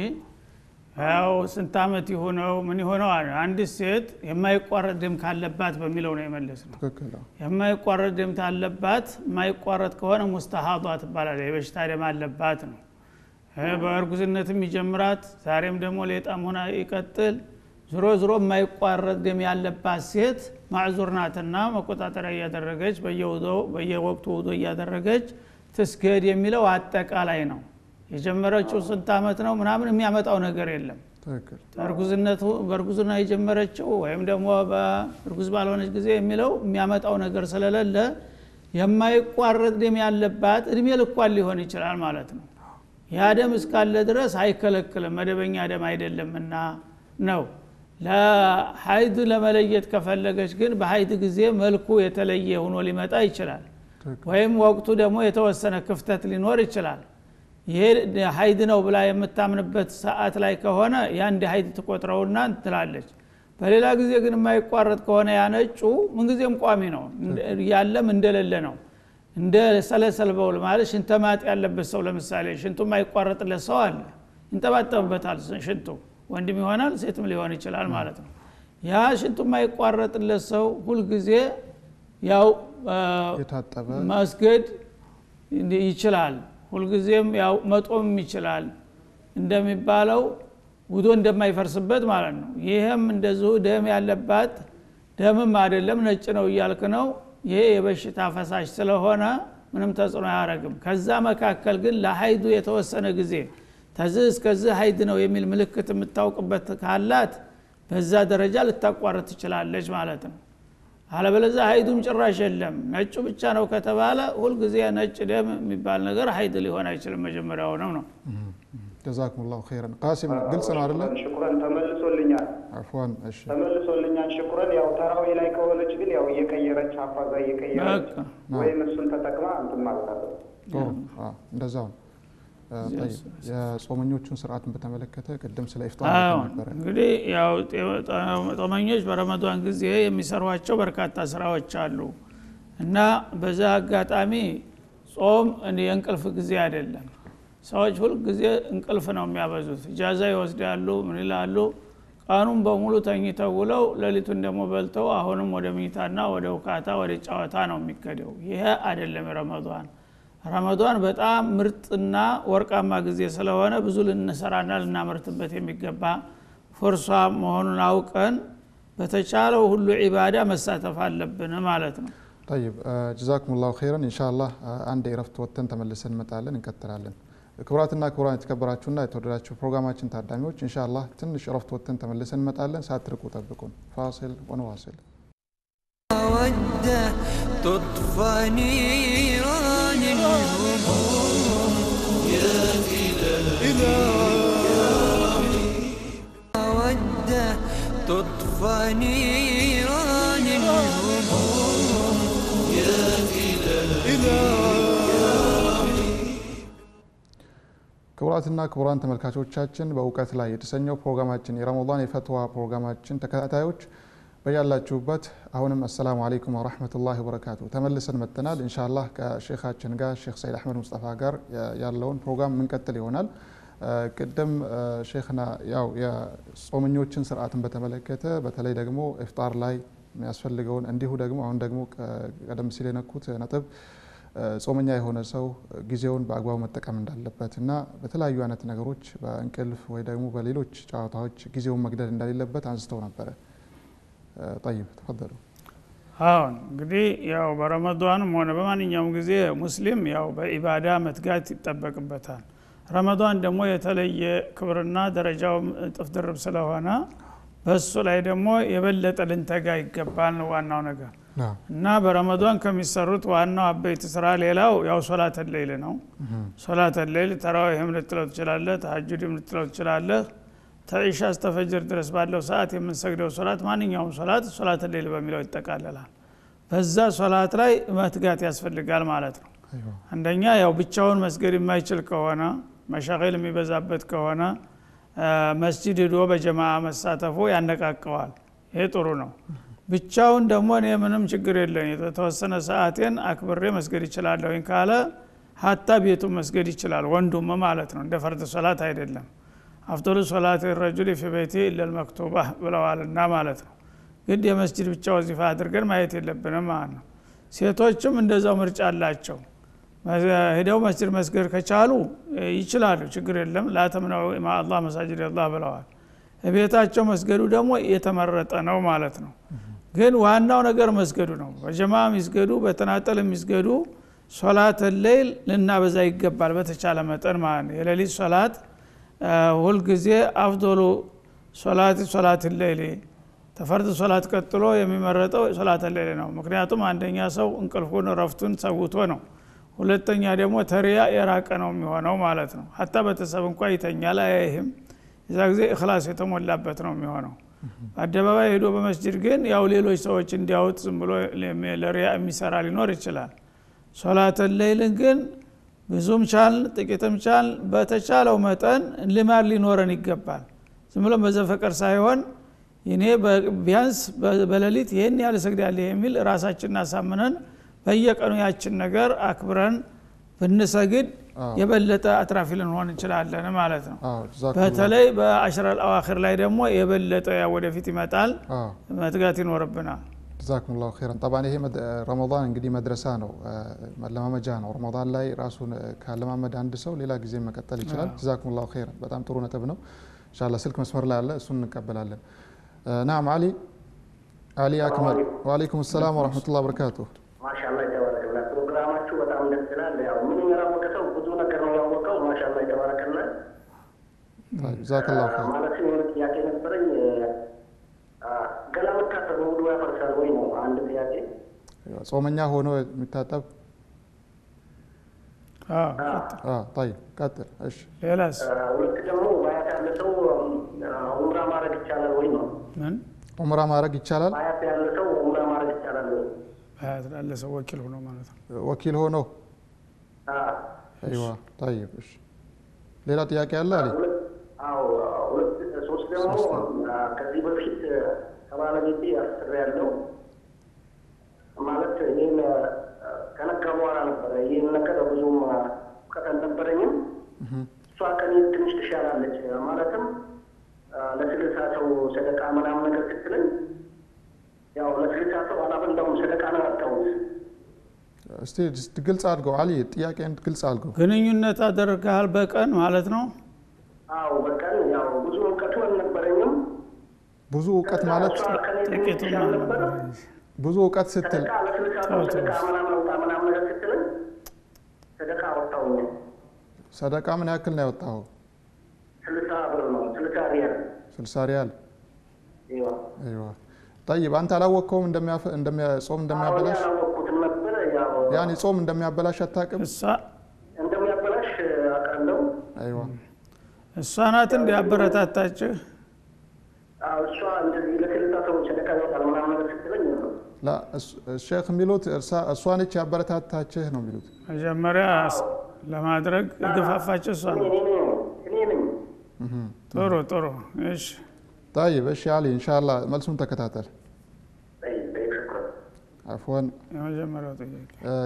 ያው ስንት አመት ይሆነው ምን ይሆነው አንድ ሴት የማይቋረጥ ደም ካለባት በሚለው ነው የመለስነው ተከከለ የማይቋረጥ ደም ታለባት ማይቋረጥ ከሆነ ሙስተሃዷት ይባላል የበሽታ ደም አለባት ነው በእርጉዝነትም ይጀምራት ዛሬም ደሞ ለጣም ሆና ይቀጥል ዝሮ ዝሮ ማይቋረጥ ደም ያለባት ሴት ማዕዙርናትና መቆጣጠሪያ ያደረገች በየወቅቱ ውዱእ ያደረገች ተስገድ የሚለው አጠቃላይ ነው የጀመረችው ስንት አመት ነው ምናምን የሚያመጣው ነገር የለም ተከክል ታርጉዝነቱ በርጉዝና የጀመረችው ወይም ደግሞ በርጉዝ ባልሆነች ጊዜ የሚለው የሚያመጣው ነገር ስለሌለ የማይቋረጥ ደም ያለባት እድሜ ልኳን ሊሆን ይችላል ማለት ነው ያ ደም እስካለ ድረስ አይከለከለም መደበኛ ደም አይደለምና ነው ለሐይድ ለመለየት ከፈለገች ግን በሐይድ ጊዜ መልኩ የተለየ ሆኖ ሊመጣ ይችላል ወይም ወቅቱ ደግሞ የተወሰነ ክፍተት ሊኖር ይችላል የሐይድ ነው ብላ የምታምንበት ሰዓት ላይ ከሆነ ያን ሐይድ ተቆጥረውና እንትላለች በሌላ ጊዜ ግን የማይቋረጥ ከሆነ ያነጩ ምን ጊዜም ቋሚ ነው ያለም እንደሌለ ነው እንደ ሰለሰል በውል ማለት ሽንት ማጥ ያለበት ሰው ለምሳሌ ሽንቱ የማይቋረጥ ለሰው አለ እንተባጣውበታል ሽንቱ ወንድም ይሆናል ሴትም ሊሆን ይችላል ማለት ነው ያ ሽንቱ የማይቋረጥ ለሰው ሁሉ ጊዜ ያው የታጠበ መስገድ ይችላል ሁሉ ጊዜም ያው መጦም ይችላል እንደሚባለው ውዶ እንደማይፈርስበት ማለት ነው ይሄም እንደዚህ ደም ያለባት ደምም አይደለም ነጭ ነው ይያልከ ነው ይሄ የበሽታ ፈሳሽ ስለሆነ ምንም ተጽዕኖ ያረግም ከዛ መካከል ግን ለሐይዱ የተወሰነ ጊዜ ተዝስ ከዚ ሐይድ ነው የሚል ምልክት የምታውቅበት ካላት በዛ ደረጃ ልታቋርጥ ይችላልሽ ማለት ነው አለበለዚያ ሐይዱም ጭራሽ የለም ነጭ ብቻ ነው ከተባለ ሁሉ ጊዜ ነጭ ደም የሚባል ነገር ሐይድ ሊሆን አይችልም መጀመሪያው ነው ተዛኩላሁ ኸይራን ቃሲም ግልጽ ነው አይደል ሽኩራን ተመልሶልኛል አፍዋን እሺ ተመልሶልኛል ሽኩራን ያው ተራዊ ላይ ከሆነች ግን ያው የቀየረች አፋዛ የቀየረች ወይ ምንስን ተጠቅማ አንተ ማለት ነው እንደዛው ያ ጾመኞቹን ስርዓቱን በተመለከተ ቀደም ስለ ኢፍጣር ነበር እንግዲህ ያው ጾመኞች በረመዳን ጊዜ የሚሰሯቸው በርካታ ስራዎች አሉ እና በዛ አጋጣሚ ጾም የእንቅልፍ ጊዜ አይደለም ሰዎች ሁሉ ጊዜ እንቅልፍ ነው የሚያበዙት ጃዛ ይወስዳሉ ምን ይላሉ ቃኑን በሙሉ ተኝተው ውለው ለሊቱን ደሞ በልተው አሁንም ወደ ምኝታና ወደ ውካታ ወደ ጫዋታ ነው የሚከደው ይሄ አይደለም ረመዳን ረመዳን በጣም ምርጥና ወርቃማ ጊዜ ስለሆነ ብዙ ልንሰራና ልናመርትበት የሚገባ ፍርሷ መሆኑን አውቀን በተቻለው ሁሉ ኢባዳ መሳተፍ አለብን ማለት ነው طيب جزاكم الله خيرا ان شاء الله አንዴ ረፍት ወጥተን ተመልሰን መጣለን እንከተራለን ክብራትና ክብራን ተከብራችሁና የተወደዳችሁ ፕሮግራማችን ታዳሚዎች ኢንሻአላህ ትንሽ ረፍት ወጥተን ተመልሰን መጣለን ሳትርቁ ተጠብቁን ፋሲል ወንዋሲል تطفني عن الهموم يا إلهي أودة تطفني عن الهموم يا إلهي ክብራትና ክብራን ተመልካቾቻችን በውቀት ላይ የተሰኘው ፕሮግራማችን የረመዳን የፈትዋ ፕሮግራማችን ተከታታዮች በያላችሁበት አሁንም አሰላሙ አለይኩም ወራህመቱላሂ ወበረካቱ ተመልሰን መጥተናል ኢንሻአላህ ከሼኻችን ጋር ሼኽ ሰዒድ አህመድ ሙስጠፋ ጋር ያለውን ፕሮግራም እንቀጥል ይሆናል ቀደም ሼኽና ያው የጾመኞችን ስርዓትን በተመለከተ በተለይ ደግሞ ኢፍጣር ላይ የሚያስፈልገውን እንዲሁ ደግሞ አሁን ደግሞ ቀደም ሲል የነኩት ነጥብ ጾመኛ የሆነ ሰው ጊዜውን በአግባቡ መጠቀም እንዳለበትና በተለያዩ አይነት ነገሮች በእንቅልፍ ወይ ደግሞ በሌሎች ጫዋታዎች ጊዜውን መግደል እንደሌለበት አንስተው ነበር طيب تفضلوا አሁን እንግዲህ ያው በረመዳንም ሆነ በማንኛውም ጊዜ ሙስሊም ያው በኢባዳ መትጋት ይጠበቅበታል ረመዳን ደግሞ የተለየ ክብርና ደረጃው ጥፍ ድርብ ስለሆነ በሱ ላይ ደግሞ የበለጠ ልንተጋ ይገባል ነው ዋናው ነገር እና በረመዳን ከሚሰሩት ዋናው አበይት ስራ ሌላው ያው ሶላት ሌሊት ነው ሶላት ሌሊት ተራዊህም ልትለው ትችላለህ ተሐጁድም ልትለው ትችላለህ ተኢሻ አስተፈጅር ድረስ ባለው ሰዓት የምንሰግደው ሶላት ማንኛውም ሶላት ሌሊት በሚለው ይጠቃለላል በዛ ሶላት ላይ መትጋት ያስፈልጋል ማለት ነው አንደኛ ያው ብቻውን መስገድ የማይችል ከሆነ መሻገል የሚበዛበት ከሆነ መስጂድ ሄዶ በጀማዓ መሳተፉ ያነቃቀዋል ይሄ ጥሩ ነው ብቻውን ደግሞ እኔ ምንም ችግር የለኝ የተወሰነ ሰዓቴን አክብሬ መስገድ ይችላል ለወይን ካለ حتى بيتو مسجد ይችላል ወንዱም ማለት ነው እንደ ፈርድ ሶላት አይደለም አፍጠሩ ሶላት الرجل في بيته الا المكتوبه ብለዋልና ማለት ነው ግድ የመስጂድ ብቻ ወዚፋ አድርገን ማየት የለብንም ማለት ነው ሴቶችም እንደዛው ምርጫ አላቸው ሄደው መስጂድ መስገድ ከቻሉ ይችላሉ ችግር የለም لا تمنعوا اماء الله مساجد الله ብለዋል ቤታቸው መስገዱ ደግሞ የተመረጠ ነው ማለት ነው ግን ዋናው ነገር መስገዱ ነው በጀማዓ መስገዱ በተናጠል መስገዱ ሶላት الليل لنابዛ ይገባል በተቻለ መጠን ማለት ነው የሌሊት ሶላት ሁሉ ጊዜ አፍዶሉ ሶላት الليل ተፈርድ ሶላት ቀጥሎ የሚመረጠው ሶላት الليل ነው ምክንያቱም አንደኛ ሰው እንቅልፉን ረፍቱን ሰውቶ ነው ሁለተኛ ደግሞ ተሪያ የራቀ ነው የሚሆነው ማለት ነው حتى በተሰብ እንኳን ይተኛል አይህም ይዛግዜ ኢኽላስ የተሞላበት ነው የሚሆነው አደባባይ ሄዶ በመስጂድ ግን ያው ሌሎች ሰዎች እንዲያውት ዝም ብሎ ለሪያ የሚሰራ ሊኖር ይችላል ሶላት الليል ግን ብዙም ቻል ጥቂትም ቻል በተቻለው መጠን ለማር ሊኖረን ይገባል ዝም ብሎ በዘፈቀር ሳይሆን ይኔ ቢያንስ በለሊት ይሄን ያለ ሰግዳል የሚል ራሳችንን አሳምነን በየቀኑ ያችን ነገር አክብረን ብንሰግድ የበለጠ አትራፊ ልንሆን እንችላለን ማለት ነው በተለይ በአሽራ الأواخر ላይ ደግሞ የበለጠ ወደፊት ይመጣል መትጋት ይኖርብናል جزاكم الله خيرا طبعا ይሄ ረመዳን እንግዲህ መድረሳ ነው መለማመጃ ነው ረመዳን ላይ ራሱን ካለማመድ አንድ ሰው ሌላ ጊዜ መቀጠል ይችላል جزاكم الله خيرا በጣም ጥሩ ነጥብ ነው ኢንሻአላህ ስልክ መስመር ላይ አለ እሱን እንቀበላለን نعم علي اكمل وعليكم السلام ورحمه الله وبركاته ما شاء الله تبارك الله برنامجك በጣም ደስ ይላል ያው ምንም ያወቀው ብዙ ነገር ነው ያወቀው ما شاء الله تبارك الله جزاك الله خير ማለት ነው ያቄ ነበርኝ ገላውካ ተወዱ ያፈርሳል ወይ ነው አንድ ያቄ ጾመኛ ሆኖ የሚታጠብ طيب ቀጥል እሺ ሌላስ ወልክ ደግሞ ባያት ያለው ዑምራ ማድረግ ይቻላል ወይ ነው ማን ዑምራ ማድረግ ይቻላል ባያት ያለው ዑምራ ማድረግ ይቻላል ወይ ባያት ያለው ወኪል ሆኖ ማለት ነው ወኪል ሆኖ ايوه طيب እሺ ሌላ ጥያቄ አለ አይደል አዎ ሁለት ሶስት ደግሞ ከዚህ በፊት ከባለቤቴ አስር ያለው ማለት እኔን ከነከው በኋላ ነበር ይሄን ነገር ብዙም ከተነበረኝም እሷ ከኔ ትንሽ ትሻላለች ማለትም ለስልሳ ሰው ሰደቃ ምናምን ነገር ትክክለኝ ያው ለስልሳ ሰው አላበላውም ሰደቃ አላጣውም እስቲ ግልጽ አድርገው አሊ ጥያቄን ግልጽ አድርገው ግንኙነት አደረግሃል በቀን ማለት ነው አዎ በቀን ያው ብዙ እውቀት አልነበረኝም ብዙ እውቀት ማለት ጥቂት ነበር ብዙ እውቀት ስትል ሰደቃ ወጣው ሰደቃ ምን ያክል ነው ወጣው 60 ብር ነው 60 ሪያል 60 ሪያል ايوه ايوه طيب አንተ አላወቅከውም ጾም እንደሚያበላሽ አላወቅኩትም ነበር ያው ያኔ ጾም እንደሚያበላሽ አታውቅም እሷ እንደሚያበላሽ አውቃለሁ ايوه እሷ ናት እንዲያበረታታችሁ እሷ እንደዚህ ለከለታው ሰደቃ ወጣው ምናምን ትክክለኛ ነው لا الشيخ ميلوت እሷነች ያበረታታችህ ነው ሚሉት መጀመሪያ ለማድረግ እድፋፋች እሷ ነው ጥሩ ጥሩ እሺ طيب እሺ علي ان شاء الله መልሱን ተከታተል عفوا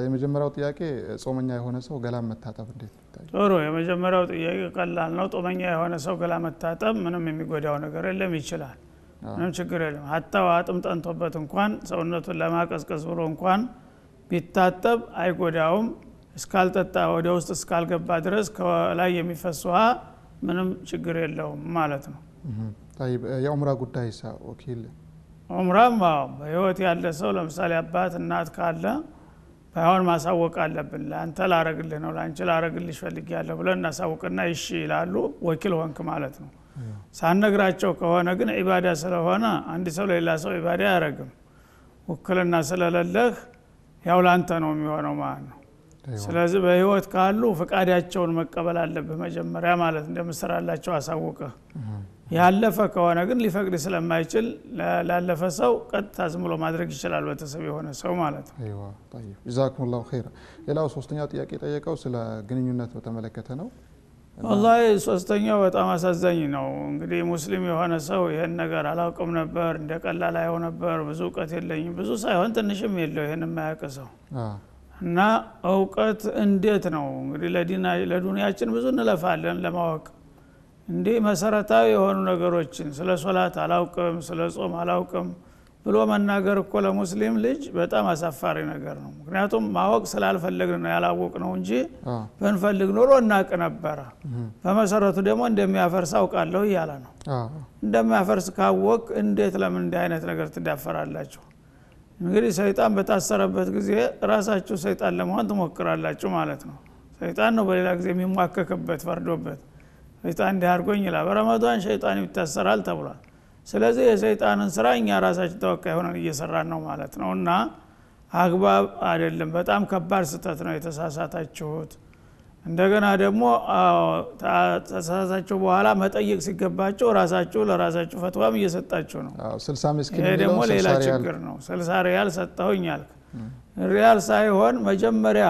የመጀመሪያው ጥያቄ ጾመኛ የሆነ ሰው ገላ መታጠብ እንዴት ነው ጥሩ የመጀመሪያው ጥያቄ ቀላል ነው ጾመኛ የሆነ ሰው ገላ መታጠብ ምንም የሚጎዳው ነገር የለም ይችላል ምንም ችግር የለም حتى አጥም ጠንቶበት እንኳን ሰውነቱን ለማቀዝቀዝ ብሎ እንኳን ቢታጠብ አይጎዳውም እስካልጠጣ ወደ ውስጥ እስካልገባ ድረስ ከላይ የሚፈስውሃ ምንም ችግር የለውም ማለት ነው طيب የዑምራ ጉዳይሳ ወኪል ዑምራማ በህይወት ያለ ሰው ለምሳሌ አባት እናት ካለ ባይሆን ማሳወቅ አለብን አንተ ላረግልህ ነው ላንቺ ላረግልሽ ፈልጊያለሁ ብለን እናሳውቅና እሺ ይላሉ ወኪል ሆንክ ማለት ነው ሳነግራቸው ከሆነ ግን ኢባዳ ስለሆነ አንድ ሰው ለሌላ ሰው ኢባዳ ያረጋም ወከለና ስለለለህ ያው ላንተ ነው የሚሆነው ማለት ነው ስለዚህ በህይወት ካሉ ፍቃዳቸውን መቀበል አለበት መጀመሪያ ማለት እንደምሰራላቸው አሳውቀ ያለፈ ከሆነ ግን ሊፈቅድ ስለማይችል ላለፈ ሰው ቀጥታ ዝም ብሎ ማድረግ ይችላል በተሰብ የሆነ ሰው ማለት ነው አይዋ طيب جزاكم الله خيرا ሌላው ሶስተኛው ጥያቄ ጠየቀው ስለ ግንኙነት በተመለከተ ነው والله ሶስተኛው በጣም አሳዛኝ ነው እንግዲህ ሙስሊም የሆነ ሰው ይሄን ነገር አላውቅም ነበር እንደቀላል አይሆን ነበር ብዙ እውቀት የለኝም ብዙ ሳይሆን ትንሽም የለው ይሄን ማያቀሰው እና አውቀት እንዴት ነው እንግዲህ ለዱንያችን ብዙ እንለፋለን ለማወቅ እንዴ መሰረታዊ የሆኑ ነገሮችን ስለ ሶላት አላውቅም ስለ ጾም አላውቅም ብሎ መናገር እኮ ለሙስሊም ልጅ በጣም አሳፋሪ ነገር ነው ምክንያቱም ማወቅ ስላልፈለግን ነው ያላወቅ ነው እንጂ በእንፈልግ ኖሮ እናቅ ነበር በመሰረቱ ደግሞ እንደሚያፈርስ አውቃለሁ ይያላ ነው እንደማያፈርስ ካወቅ እንዴት ለምን እንደ አይነት ነገር ትዳፈራላችሁ እንግዲህ ሰይጣን በታሰረበት ጊዜ ራሳቸው ሰይጣን ለማን ተሞክራላችሁ ማለት ነው ሰይጣን ነው በሌላ ጊዜ የሚማከከበት ፈርዶበት ሰይጣን ዳርጎኝ ይላል በረመዳን ሰይጣን ይታሰራል ተብሏል ስለዚህ የሰይጣንን ስራኛ ራሳቸው ተወካይ ሆነን እየሰራን ነው ማለት ነውና አግባብ አይደለም በጣም ከባድ ስህተት ነው የተሳሳታችሁት እንደገና ደግሞ ተሳሳታችሁ በኋላ መጠየቅ ሲገባችሁ ራሳችሁ ለራሳችሁ ፈትዋም እየሰጣችሁ ነው 60 ምስኪን ነው ሌላ ችግር ነው 60 ሪያል ሰጣሁኛል ሪያል ሳይሆን መጀመሪያ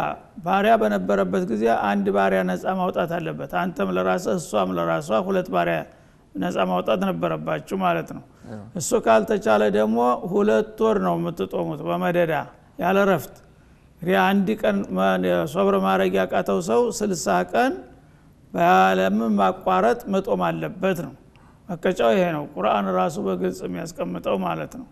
ባሪያ በነበረበት ጊዜ አንድ ባሪያ ነፃ ማውጣት አለበት አንተም ለራስህ እሷም ለራሷ ሁለት ባሪያ ነፃ ማውጣት ነበረባችሁ ማለት ነው እሱ ካልተቻለ ደግሞ ሁለት ወር ነው የምትጦሙት በመደዳ ያለ ረፍት ሪያ አንድ ቀን ሶብር ማረግ ያቃተው ሰው 60 ቀን ባለም ማቋረጥ መጦም አለበት ነው መከጫው ይሄ ነው ቁርአን ራሱ በግልጽ የሚያስቀምጠው ማለት ነው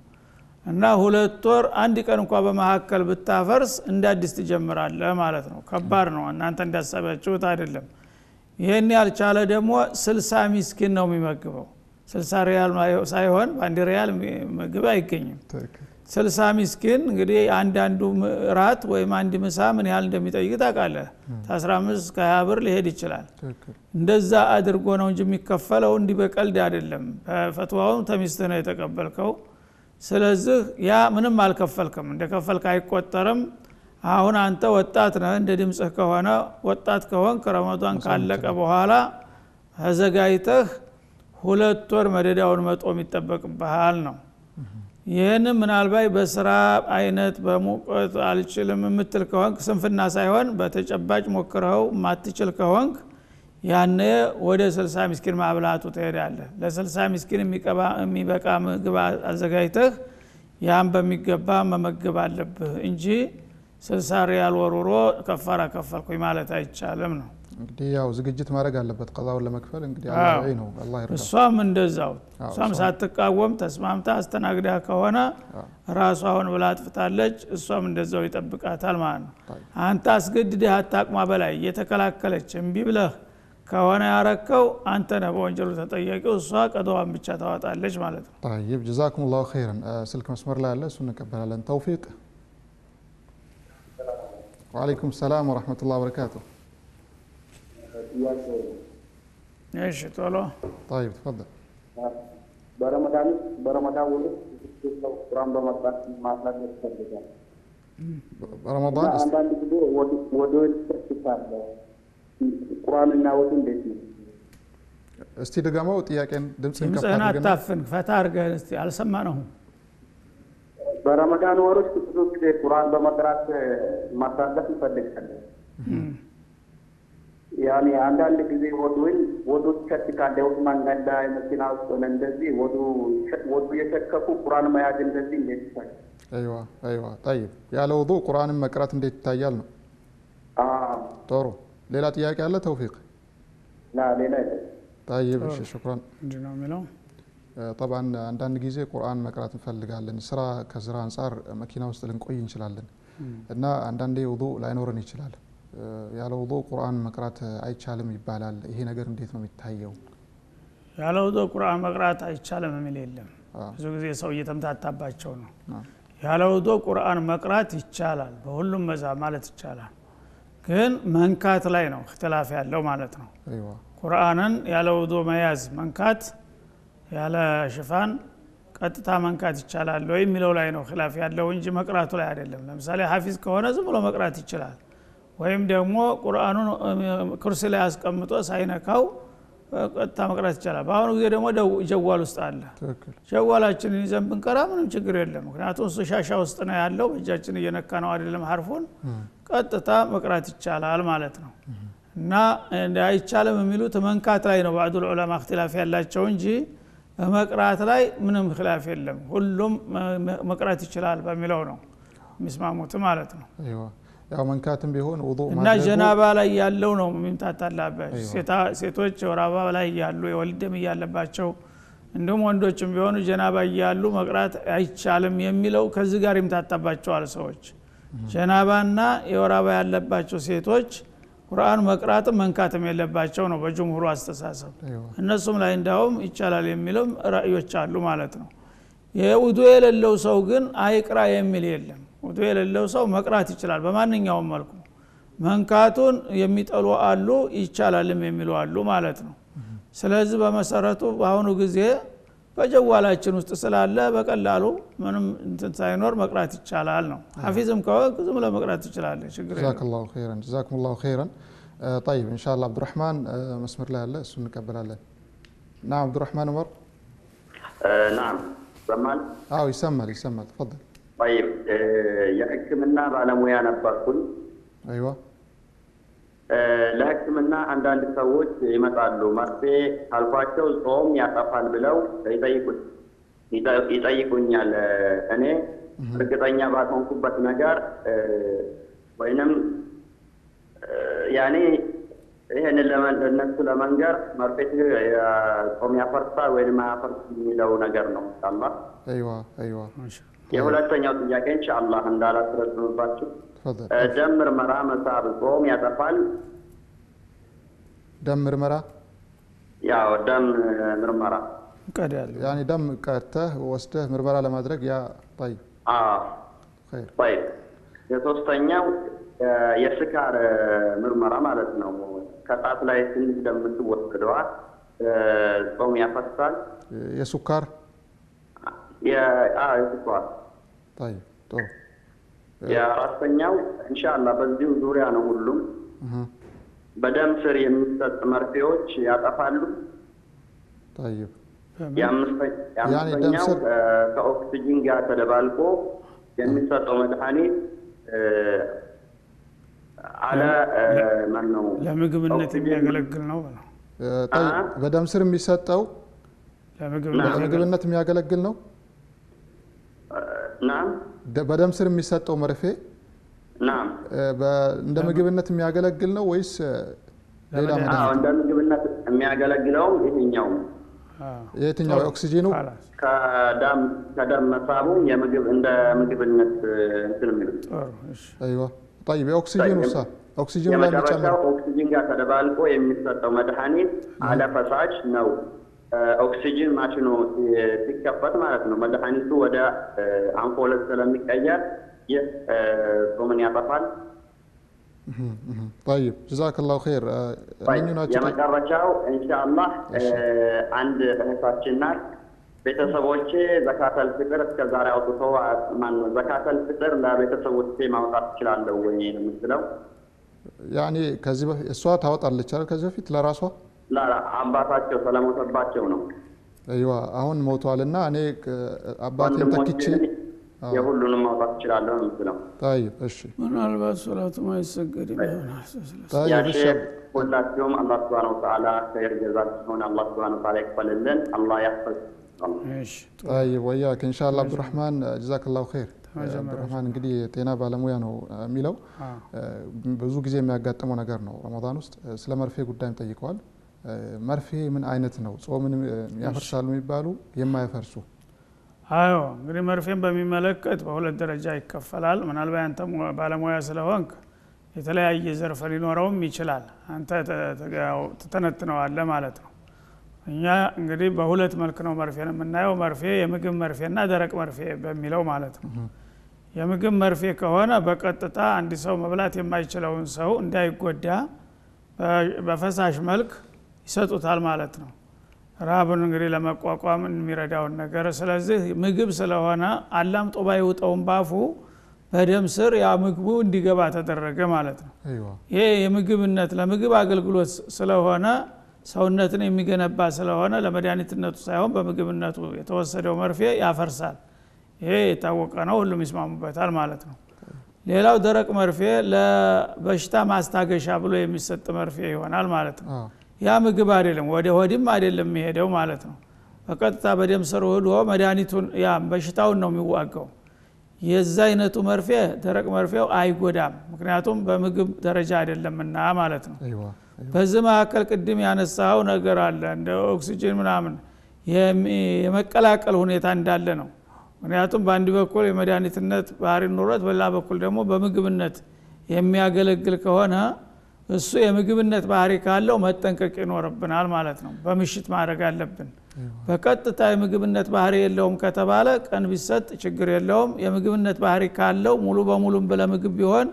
እና ሁለት ወር አንድ ቀን እንኳን በመሐከል ብታፈርስ እንደ አዲስ ትጀምራለህ ማለት ነው ከባድ ነው እናንተ እንዳሰባችሁት አይደለም ይሄን ያልቻለ ደግሞ 60 ምስኪን ነው የሚመግበው 60 ሪያል ሳይሆን አንድ ሪያል ምግብ አይገኝም 60 ምስኪን እንግዲህ አንድ ራት ወይ አንድ ምሳ ምን ያህል እንደሚጠይቅ ታቃለ 15 ከ20 ብር ሊሄድ ይችላል እንደዛ አድርጎ ነው እንጂ የሚከፈለው እንዲበቀልድ አይደለም ፈትዋውን ተሚስተነ የተቀበልከው ስለዚህ ያ ምንም አልከፈልከም እንደከፈልከ አይቆጠርም አሁን አንተ ወጣት ነህ እንደድምጽህ ከሆነ ወጣት ከሆን ረመዳን ካለቀ በኋላ አዘጋይተህ ሁለት ወር መደዳውን መጦም ይተበቅብሃል ነው ይሄንን ምናልባት በስራ አይነት በሙቀት አልችልም የምትል ከሆንክ ስንፍና ሳይሆን በተጨባጭ ሞክረው ማትችል ከሆንክ ያኔ ወደ 60 ምስኪን ማብላቱ ትሄዳለህ ለ60 ምስኪን የሚበቃ ምግብ አዘጋጅተህ ያን በሚገባ መመገብ አለብህ እንጂ 60 ሪያል ወሮሮ ከፋራ ከፈልኩኝ ማለት አይቻለም ነው እንግዲህ ያው ዝግጅት ማድረግ አለበት ቀዛውን ለመክፈል እንግዲህ አላህ ነው አላህ ይርዳ እሷም እንደዛው እሷም ሳትቃወም ተስማምታ አስተናግዳ ከሆነ ራሷን ብላት ፍታለች እሷም እንደዛው ይጠብቃታል ማለት ነው አንተ አስገድደህ አታቅማ በላይ የተከላከለች እንቢ ብለህ ከሆነ ያረከው አንተ ነው ወንጀሉ ተጠያቂው እሷ ቀዳዋን ብቻ ታወጣለች ማለት ነው طيب جزاكم الله خيرا ስልክ መስመር ላይ አለ እሱን እንቀበላለን ተውፊቅ وعليكم السلام ورحمه الله وبركاته ايش طلع طيب تفضل برمضان ቁርአንና ወጥን ደስ ነው እስቲ ደጋማው ጥያቄን ድምጽን ከፍ አድርገን አታፈን ፈታ አድርገን እስቲ አልሰማነው በረመዳን ወሮች ብዙዎች ቁርአን በመቅራት ማሳለፍ ይፈልጋሉ ያኔ አንዳንድ ጊዜ ወዱ ተከታለው ማንጋዳ መኪናው እንደዚህ ወዱ የተከፉ ቁርአን መያዝ እንደዚህ እንዴት ይታያል አይዋ አይዋ طيب ያለ ወዱ ቁርአን መቅራት እንዴት ይታያል ነው ጥሩ ሌላ ጥያቄ አለ ተውፊቅ ሌላ طيب እሺ شكرا ጀና ምለው طبعا አንዳንድ ጊዜ ቁርአን መቅራት እንፈልጋለን ስራ ከስራ አንፃር መኪና ውስጥ ልንቆይ እንችላለን እና አንዳንዴ ውዱእ ላይኖርን ይችላል ያለ ውዱእ ቁርአን መቅራት አይቻልም ይባላል ይሄ ነገር እንዴት ነው የሚታየው ያለ ውዱእ ቁርአን መቅራት አይቻልም ማለት የለም ብዙ ጊዜ ሰው እየተምታታባቸው ነው ያለ ውዱእ ቁርአን መቅራት ይቻላል በሁሉም መዛም ማለት ይቻላል ግን መንካት ላይ ነው اختلاف ያለው ማለት ነው አይዋ ቁርአንን ያለ ውዱ መያዝ መንካት ያለ ሽፋን ቀጥታ መንካት ይቻላል ወይ ሚለው ላይ ነው خلاف ያለው እንጂ መቅራቱ ላይ አይደለም ለምሳሌ ሐፊዝ ከሆነ ዝም ብሎ መቅራት ይችላል ወይም ደግሞ ቁርአኑን ኩርሲ ላይ አስቀምጦ ሳይነካው ቀጥታ መቅራት ይችላል ባሁን ጊዜ ደግሞ ጀዋል ውስጥ አለ ጀዋላችንን ይዘን ብንቀራ ምንም ችግር የለም ምክንያቱም እሱ ሻሻ ውስጥ ነው ያለው እጃችን እየነካ ነው አይደለም حرفን ቀጥታ መቅራት ይቻላል ማለት ነው እና አይቻለም የሚሉት መንካት ላይ ነው بعض العلماء اختلاف ያላቸው እንጂ መቅራት ላይ ምንም خلاف የለም ሁሉም መቅራት ይችላል በሚለው ነው መስማሙት ማለት ነው አይዋ ያው መንካትም ቢሆን ውዱእ እና ጀናባ ላይ ያለው ነው ምንጣት አላባሽ ሴቶች ወራባ ላይ ያሉ የወልደም ያለባቸው እንደውም ወንዶችም ቢሆኑ ጀናባ ያያሉ መቅራት አይቻለም የሚለው ከዚህ ጋር ምጣጣባቸው አለ ሰዎች ጀናባና የወራባ ያለባቸው ሴቶች ቁርአን መቅራትም መንካትም ያለባቸው ነው በጅምሁሩ አስተሳሰብ እነሱም ላይ እንዳውም ይቻላል የሚለው ራእዮች አሉ ማለት ነው የውዱእ የሌለው ሰው ግን አይቅራ የሚል የለም ውዱእ የሌለው ሰው መቅራት ይችላል በማንኛውም መልኩ መንካቱን የሚጠሉ አሉ ይቻላልም የሚሉ አሉ ማለት ነው ስለዚህ በመሰረቱ ባሁን ጊዜ በጀዋላችን ውስጥ ስላለ በቀላሉ ምንም ሳይኖር መቅራት ይቻላል ነው ሐፊዝም ከወቅቱም ለመቅራት ይችላል ችግር የለም ጀዛከላሁ ኸይራን ጀዛከላሁ ኸይራን طيب ان شاء الله عبد الرحمن مسمر له الله እሱን እንቀበላለን نعم عبد الرحمن عمر نعم سمعني يسمع تفضل طيب يحكمنا بعلموا يا نبركم ايوه ለክምና አንዳንድ ሰዎች ይመጣሉ ማርፌ አልፋቸው ጾም ያጣፋል ብለው ይጠይቁኛል እኔ እርግጠኛ ባልሆንኩበት ነገር ወይንም ያኔ ይሄን ለማንደነሱ ለማንገር ማርፌ ጾም ያፈርሳል ወይንም ማፈርስ የሚለው ነገር ነው ኢንሻአላህ አይዋ የሁለተኛው ጥያቄ ኢንሻአላህ እንዳላስረዝምባችሁ دمر مرا مساب قوم يتفال دمر مرا يا دمر مرا يعني دم كارته ووسته مرمرا لما ادرك يا طيب خير طيب يا ثوثتኛው የስካር ምርመራ ማለት ነው ከጣት ላይ ትንሽ ደም ትወስደዋ قوم ያፈሳል የስካር يا የስካር طيب طيب يا አራተኛው ኢንሻአላህ በዚሁ ዙሪያ ነው ሁሉ በደም ስር የሚሰጥ መርፌዎች ያጠፋሉ طيب يعني ደም ስር ከኦክሲጅን ጋር ተደባልቆ የሚሰጠው መድኃኒት على ما ነው ለምግብነት የሚያገለግል ነው طيب በደም ስር የሚሰጠው ለምግብነት የሚያገለግል ነው نعم በደም ስር የሚሰጠው መርፌ نعم እንደ ምግብነት የሚያገለግል ነው ወይስ ሌላ ማለት ነው እንደ ምግብነት የሚያገለግለው ይሄኛው የትኛው ኦክሲጂኑ ከደም መሳቡ የምግብ እንደ ምግብነት እንትን ነው እሺ አይዋ طيب ኦክሲጂኑ ሳ ኦክሲጂኑ ላይ ተጨምሮ ኦክሲጂን ጋር ተደባልቆ የሚሰጠው መድኃኒት አለ ፈሳሽ ነው ኦክሲጅን ማሽኑ ሲከፈት ማለት ነው መድኃኒቱ ወደ አንፎል ስለሚቀየር የጾምን ያጠፋል طيب جزاك الله خير የመጨረሻው ኢንሻአላህ አንድ እህታችን ናት ቤተሰቦቼ ዘካተል ፍጥር ከዛሬ አውጥተው ማነው ዘካተል ፍጥር ለቤተሰቦቼ ማውጣት ይችላል ወይ ነው የምትለው يعني ከዚህ እሷ ታወጣለች አይደል ከዚህ በፊት ለራሷ لا አባታቸው ሰለሞተባቸው ነው አይዋ አሁን ሞቷልና እኔ አባቴን ተክቼ የሁሉንም ማውጣት ይችላል እንስላም طيب እሺ ምናልባት ሶላቱ ማይሰገድ ይሆናል طيب እሺ ሁላችሁም አላህ Subhanahu Wa Ta'ala خير جزاكم الله Subhanahu Wa Ta'ala ይክፈልልን አላህ ያፈዝ እሺ طيب ወያክ ኢንሻአላህ عبد الرحمن جزاك الله خير عبد الرحمن እንግዲህ ጤና ባለሙያ ነው የሚለው ብዙ ጊዜ የሚያጋጥመው ነገር ነው ረመዳን ውስጥ ስለ መርፌ ጉዳይም ጠይቀዋል መርፌ ምን አይነት ነው ጾምን ያፈርሳሉ የሚባሉ የማይፈርሱ አዎ እንግዲህ መርፌን በሚመለከት በሁለት ደረጃ ይከፈላል ምናልባት አንተ ባለሙያ ስለሆንክ የተለያየ ዘርፍ ሊኖረውም ይችላል አንተ ተተነትነዋል ማለት ነው እኛ እንግዲህ በሁለት መልክ ነው መርፌን የምናየው መርፌ የምግብ መርፌና ደረቅ መርፌ በሚለው ማለት ነው የምግብ መርፌ ከሆነ በቀጥታ አንድ ሰው መብላት የማይችለውን ሰው እንዳይጎዳ በፈሳሽ መልክ ይሰጡታል ማለት ነው ራብን እንግዲህ ለማቋቋም የሚረዳው ነገር ስለዚህ ምግብ ስለሆነ አላም ጦባይ ወጣውን ባፉ በደም ስር ያ ምግቡ እንዲገባ ተደረገ ማለት ነው ይሄ የምግብነት ለምግብ አገልግሎት ስለሆነ ሰውነትን የሚገነባ ስለሆነ ለመድኃኒትነቱ ሳይሆን በምግብነቱ የተወሰደው መርፌ ያፈርሳል ይሄ የታወቀ ነው ሁሉም ይስማሙበታል ማለት ነው ሌላው ደረቅ መርፌ ለበሽታ ማስታገሻ ብሎ የሚሰጥ መርፌ ይሆናል ማለት ነው ያ ምግብ አይደለም ወደ ሆድም አይደለም ይሄደው ማለት ነው በቀጥታ በደም ስር ሆዶ መድኃኒቱን ያ በሽታውን ነው የሚዋጋው የዛ አይነቱ መርፌ ተረቅ መርፌው አይጎዳም ምክንያቱም በምግብ ደረጃ አይደለምና ማለት ነው በዚህ ማከል ቅድም ያነሳው ነገር አለ እንደ ኦክሲጅን ምናምን የመቀላቀል ሁኔታ እንዳለ ነው ምክንያቱም ባንዲ በኩል የመድኃኒትነት ባህሪ ኑረት በላ በኩል ደግሞ በምግብነት የሚያገለግል ከሆነ እሱ የምግብነት ባህሪ ካለው መጠንቀቅ ይኖርብናል ማለት ነው በመሽት ማድረግ አለብን በቀጥታ የምግብነት ባህሪ የለውም ከተባለ ቀን ቢሰጥ ችግር የለውም የምግብነት ባህሪ ካለው ሙሉ በሙሉም በለምግብ ቢሆን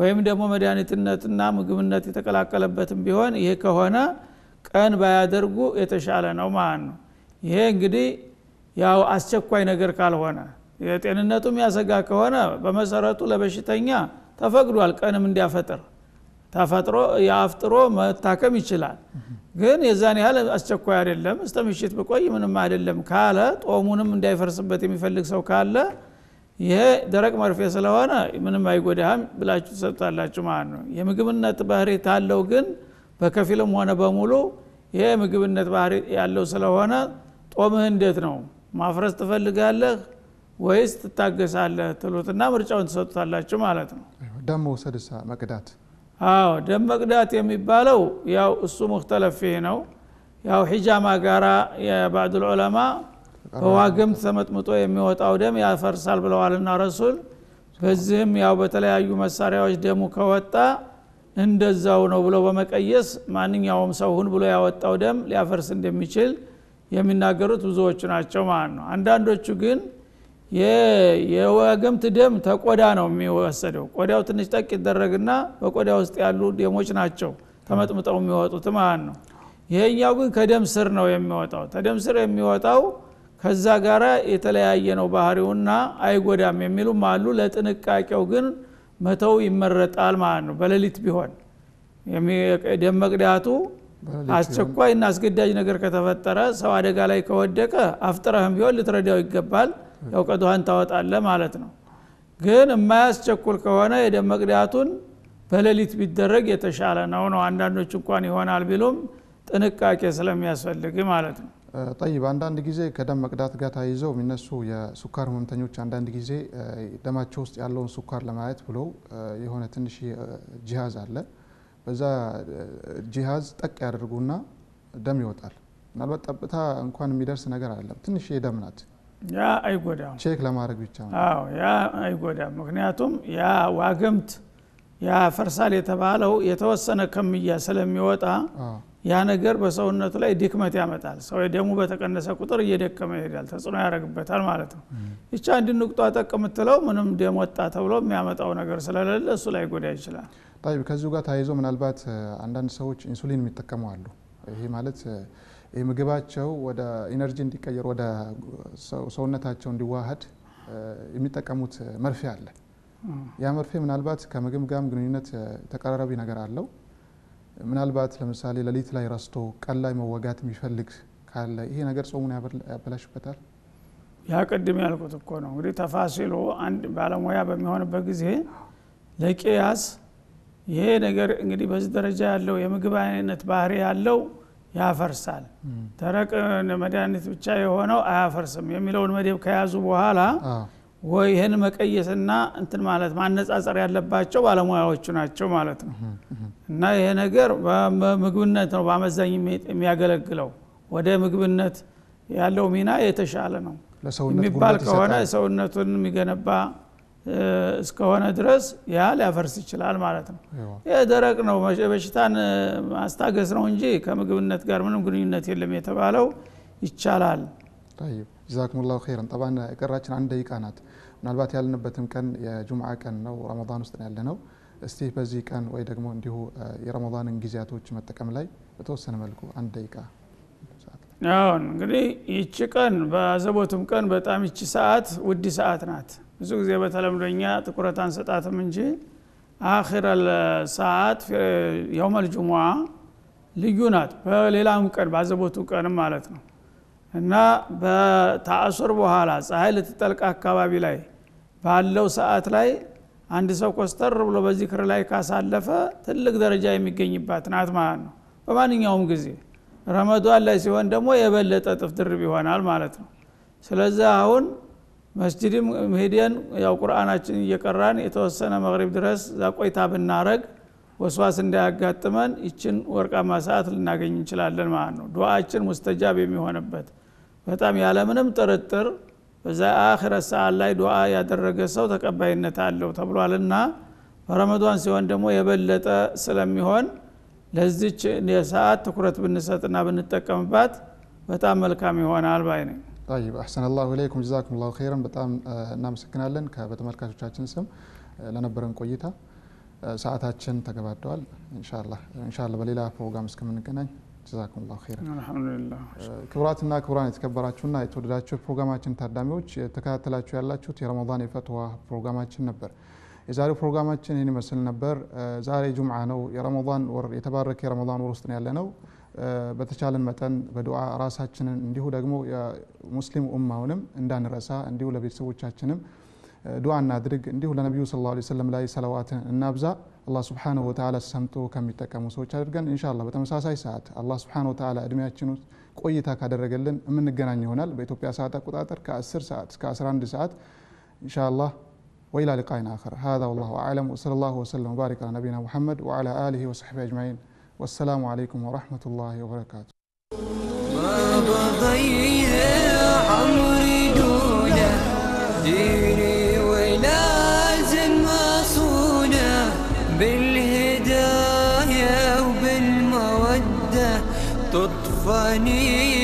ወይም ደግሞ መድኃኒትነትና ምግብነት የተቀላቀለበትም ቢሆን ይሄ ከሆነ ቀን ባያደርጉ የተሻለ ነው ማለት ነው ይሄ እንግዲህ ያው አስቸኳይ ነገር ካልሆነ የጤንነቱም ያሰጋ ከሆነ በመሰረቱ ለበሽተኛ ተፈቅዷል ቀንም እንዲያፈጥር ታፈጥሮ ያፍጥሮ መታከም ይችላል ግን የዛን ያለ አስቸኳይ አይደለም እስተምሽት በቆይ ምንም አይደለም ካለ ጦሙንም እንዳይፈርስበት የሚፈልግ ሰው ካለ ይሄ ደረቅ መርፌ ስለሆነ ምንም አይጎዳም ብላችሁ ሰጣላችሁ ማለት ነው የምግብነት ባህሪ ታለው ግን በከፊልም ሆነ በሙሉ የምግብነት ባህሪ ያለው ስለሆነ ጦምህ እንዴት ነው ማፍረስ ትፈልጋለህ ወይስ ትታገሳለህ ትሉትና ምርጫውን ተሰጣላችሁ ማለት ነው ደሞ ሰደሳ መቅዳት አዎ ደም መቅዳት የሚባለው ያው እሱ مختلف ነው ያው ሒጃማ ጋራ የባዕድ العلماء ወዋግም ተመጥምጦ የሚወጣው ደም ያፈርሳል ብለዋልና ረሱል በዚህም ያው በተለያዩ መሳሪያዎች ደሙ ከወጣ እንደዛው ነው ብሎ በመቀየስ ማንኛውም ሰው ሁን ብሎ ያወጣው ደም ሊያፈርስ እንደሚችል የሚናገሩት ብዙዎች ናቸው ማለት ነው አንዳንዶቹ ግን የዋገም ደም ተቆዳ ነው የሚወሰደው ቆዳው ትንሽ ጠቅ ይደረግና በቆዳው ውስጥ ያሉ ደሞች ናቸው ተመጥምጠው የሚወጡት ማለት ነው ይሄኛው ግን ከደም ስር ነው የሚወጣው ከደም ስር የሚወጣው ከዛ ጋራ የተለያየ ነው ባህሪውና አይጎዳም የሚሉ ማሉ ለጥንቃቄው ግን መተው ይመረጣል ማለት ነው በለሊት ቢሆን ደም መቅዳቱ አስቸኳይና አስገዳጅ ነገር ከተፈጠረ ሰው አደጋ ላይ ከወደቀ አፍጥረህም ቢሆን ልትረዳው ይገባል ያው ቀዷን ታወጣለ ማለት ነው ግን የማያስቸኩል ከሆነ የደም መቅዳቱን በለሊት ቢደረግ የተሻለ ነው ነው አንዳንዶች እንኳን ይሆናል ቢሉም ጥንቃቄ ስለሚያስፈልግ ማለት ነው طيب አንዳንድ ጊዜ ከደም መቅዳት ጋር ታይዘው የሚነሱ የሱካር ህመምተኞች አንዳንድ ጊዜ ደማቸው ውስጥ ያለውን ሱካር ለማየት ብሎ የሆነ ትንሽ ጂሃዝ አለ በዛ ጂሃዝ ጠቅ ያደርጉና ደም ይወጣል ምናልባት ጠብታ እንኳን የሚደርስ ነገር አይደለም ትንሽ የደም ናት ያ አይጎዳም ቼክ ለማድረግ ብቻ ነው አዎ ያ አይጎዳም ምክንያቱም ያ ዋግምት ያ ፈርሳል የተባለው የተወሰነ ከመያ ስለሚወጣ ያ ነገር በሰውነቱ ላይ ድክመት ያመጣል ሰው ደሙ በተቀነሰ ቁጥር እየደከመ ይሄዳል ተጽዕኖ ያረግበታል ማለት ነው እቻ እንድንቁጣ ተቀምጥለው ምንም ደም ወጣ ተብሎ የሚያመጣው ነገር ስለሌለ እሱ ላይ ጎዳ ይችላል طيب ከዚህ ጋር ታይዞ ምናልባት አንዳንድ ሰዎች ኢንሱሊን የሚጠቀሙ አሉ ይሄ ማለት የምግባቸው ወደ ኢነርጂ እንዲቀየር ወደ ሰውነታቸው እንዲዋሃድ የሚጠቀሙት መርፌ አለ ያ መርፌ ምናልባት ከምግብ ጋርም ግንኙነት ተቀራራቢ ነገር አለው ምናልባት ለምሳሌ ለሊት ላይ ራስቶ ቀን ላይ መወጋት የሚፈልግ ካለ ይሄ ነገር ጾሙን ያበላሽበታል ያ ቀድም ያልኩት እኮ ነው እንግዲህ ተፋሲሎ አንድ ባለሙያ በሚሆንበት ጊዜ ለቂያስ ይሄ ነገር እንግዲህ በዚህ ደረጃ ያለው የምግብ አይነት ባህሪ ያለው ያፈርሳል ተረቀ መድኃኒት ብቻ የሆነው አያፈርስም የሚለውን መደብ ከያዙ በኋላ ወይ ይሄን መቀየስና እንትን ማለት ማነጻጸር ያለባቸው ባለሙያዎቹ ናቸው ማለት ነው እና ይሄ ነገር በምግብነት ነው በአመዛኝ የሚያገለግለው ወደ ምግብነት ያለው ሚና የተሻለ ነው የሚባል ከሆነ ሰውነቱን የሚገነባ እስከሆነ ድረስ ያ ሊያፈርስ ይችላል ማለት ነው የደረቅ ነው በሽታን ማስታገስ ነው እንጂ ከምግብነት ጋር ምንም ግንኙነት የለም የተባለው ይቻላል طيب جزاكم الله خيرا طبعا ቀራችን አንድ ደቂቃ ናት ምናልባት ያልነበትም ቀን የጁምዓ ቀን ነው ረመዳን ውስጥ ያለ ነው እስቲ በዚህ ቀን ወይ ደግሞ እንዲሁ የረመዳንን ጊዜያቶች መጠቀም ላይ በተወሰነ መልኩ አንድ ደቂቃ አዎ እንግዲህ ይቺ ቀን በአዘቦቱም ቀን በጣም ይቺ ሰዓት ውድ ሰዓት ናት ብዙ ጊዜ በተለምዶኛ ትኩረት አንሰጣትም እንጂ አኺር الساعات يوم الجمعه ልዩ ናት በሌላም ቀን ባዘቦቱ ቀን ማለት ነው እና በታአሱር በኋላ ፀሐይ ልትጠልቅ አካባቢ ላይ ባለው ሰዓት ላይ አንድ ሰው ኮስተር ብሎ በዚክር ላይ ካሳለፈ ትልቅ ደረጃ የሚገኝባት ናት ማለት ነው በማንኛውም ጊዜ ረመዳን ላይ ሲሆን ደግሞ የበለጠ ጥፍ ድርብ ይሆናል ማለት ነው ስለዚህ አሁን مسجد مهديان يا قرآناتين يقران يتوسنا مغرب درس ذا قويتا بنارق وسواس እንዳያጋጥመን ይችን ወርቃማ ሰዓት ልናገኝ እንችላለን ማለት ነው ዱዓችን مستجاب የሚሆነበት በጣም ያለምንም ጥርጥር በዛ አኺራ ሰዓት ላይ ዱዓ ያደረገ ሰው ተቀባይነት አለው ተብሏልና በረመዳን ሲሆን ደግሞ የበለጠ ስለሚሆን ለዚች የሰዓት ትኩረት ብንሰጥና ብንጠቀምባት በጣም መልካም ይሆናል ባይ ነኝ طيب احسن الله اليكم جزاكم الله خيرا በጣም እናመሰግናለን ከበተመልካቾቻችን ስም ለነበረን ቆይታ ሰዓታችን ተገባደዋል ኢንሻአላህ በሌላ ፕሮግራም እስከምንገናኝ جزاكم الله خيرا الحمد لله ክብራትና ክብራን የተከበራችሁና የተወደዳችሁ ፕሮግራማችን ታዳሚዎች የተከታተላችሁ ያላችሁት የረመዳን የፈትዋ ፕሮግራማችን ነበር የዛሬው ፕሮግራማችን ይሄን መስል ነበር ዛሬ ጁምዓ ነው የረመዳን ወር የተባረከ የረመዳን ወር ውስጥ ያለነው በተቻለን መጠን በዱዓ ራሳችንን እንዲሁ ደግሞ የሙስሊም ኡማውንም እንዳንረሳ እንዲሁ ለቤተሰቦቻችንም دعاء نادرج عنده للنبي صلى الله عليه وسلم لا صلوات النابزة الله سبحانه وتعالى سمته كم يتكلم سوتش درجن إن شاء الله بتمساسي ساعات الله سبحانه وتعالى أدمي أشنوس قويتها كادر رجلن من الجنان يهونال بيتوبيا ساعات كتاتر كأسر ساعات كأسران دساعات إن شاء الله وإلى لقاء آخر هذا والله أعلم وصلى الله وسلم وبارك على نبينا محمد وعلى آله وصحبه أجمعين والسلام عليكم ورحمة الله وبركاته. بالهداية وبالمودة تطفني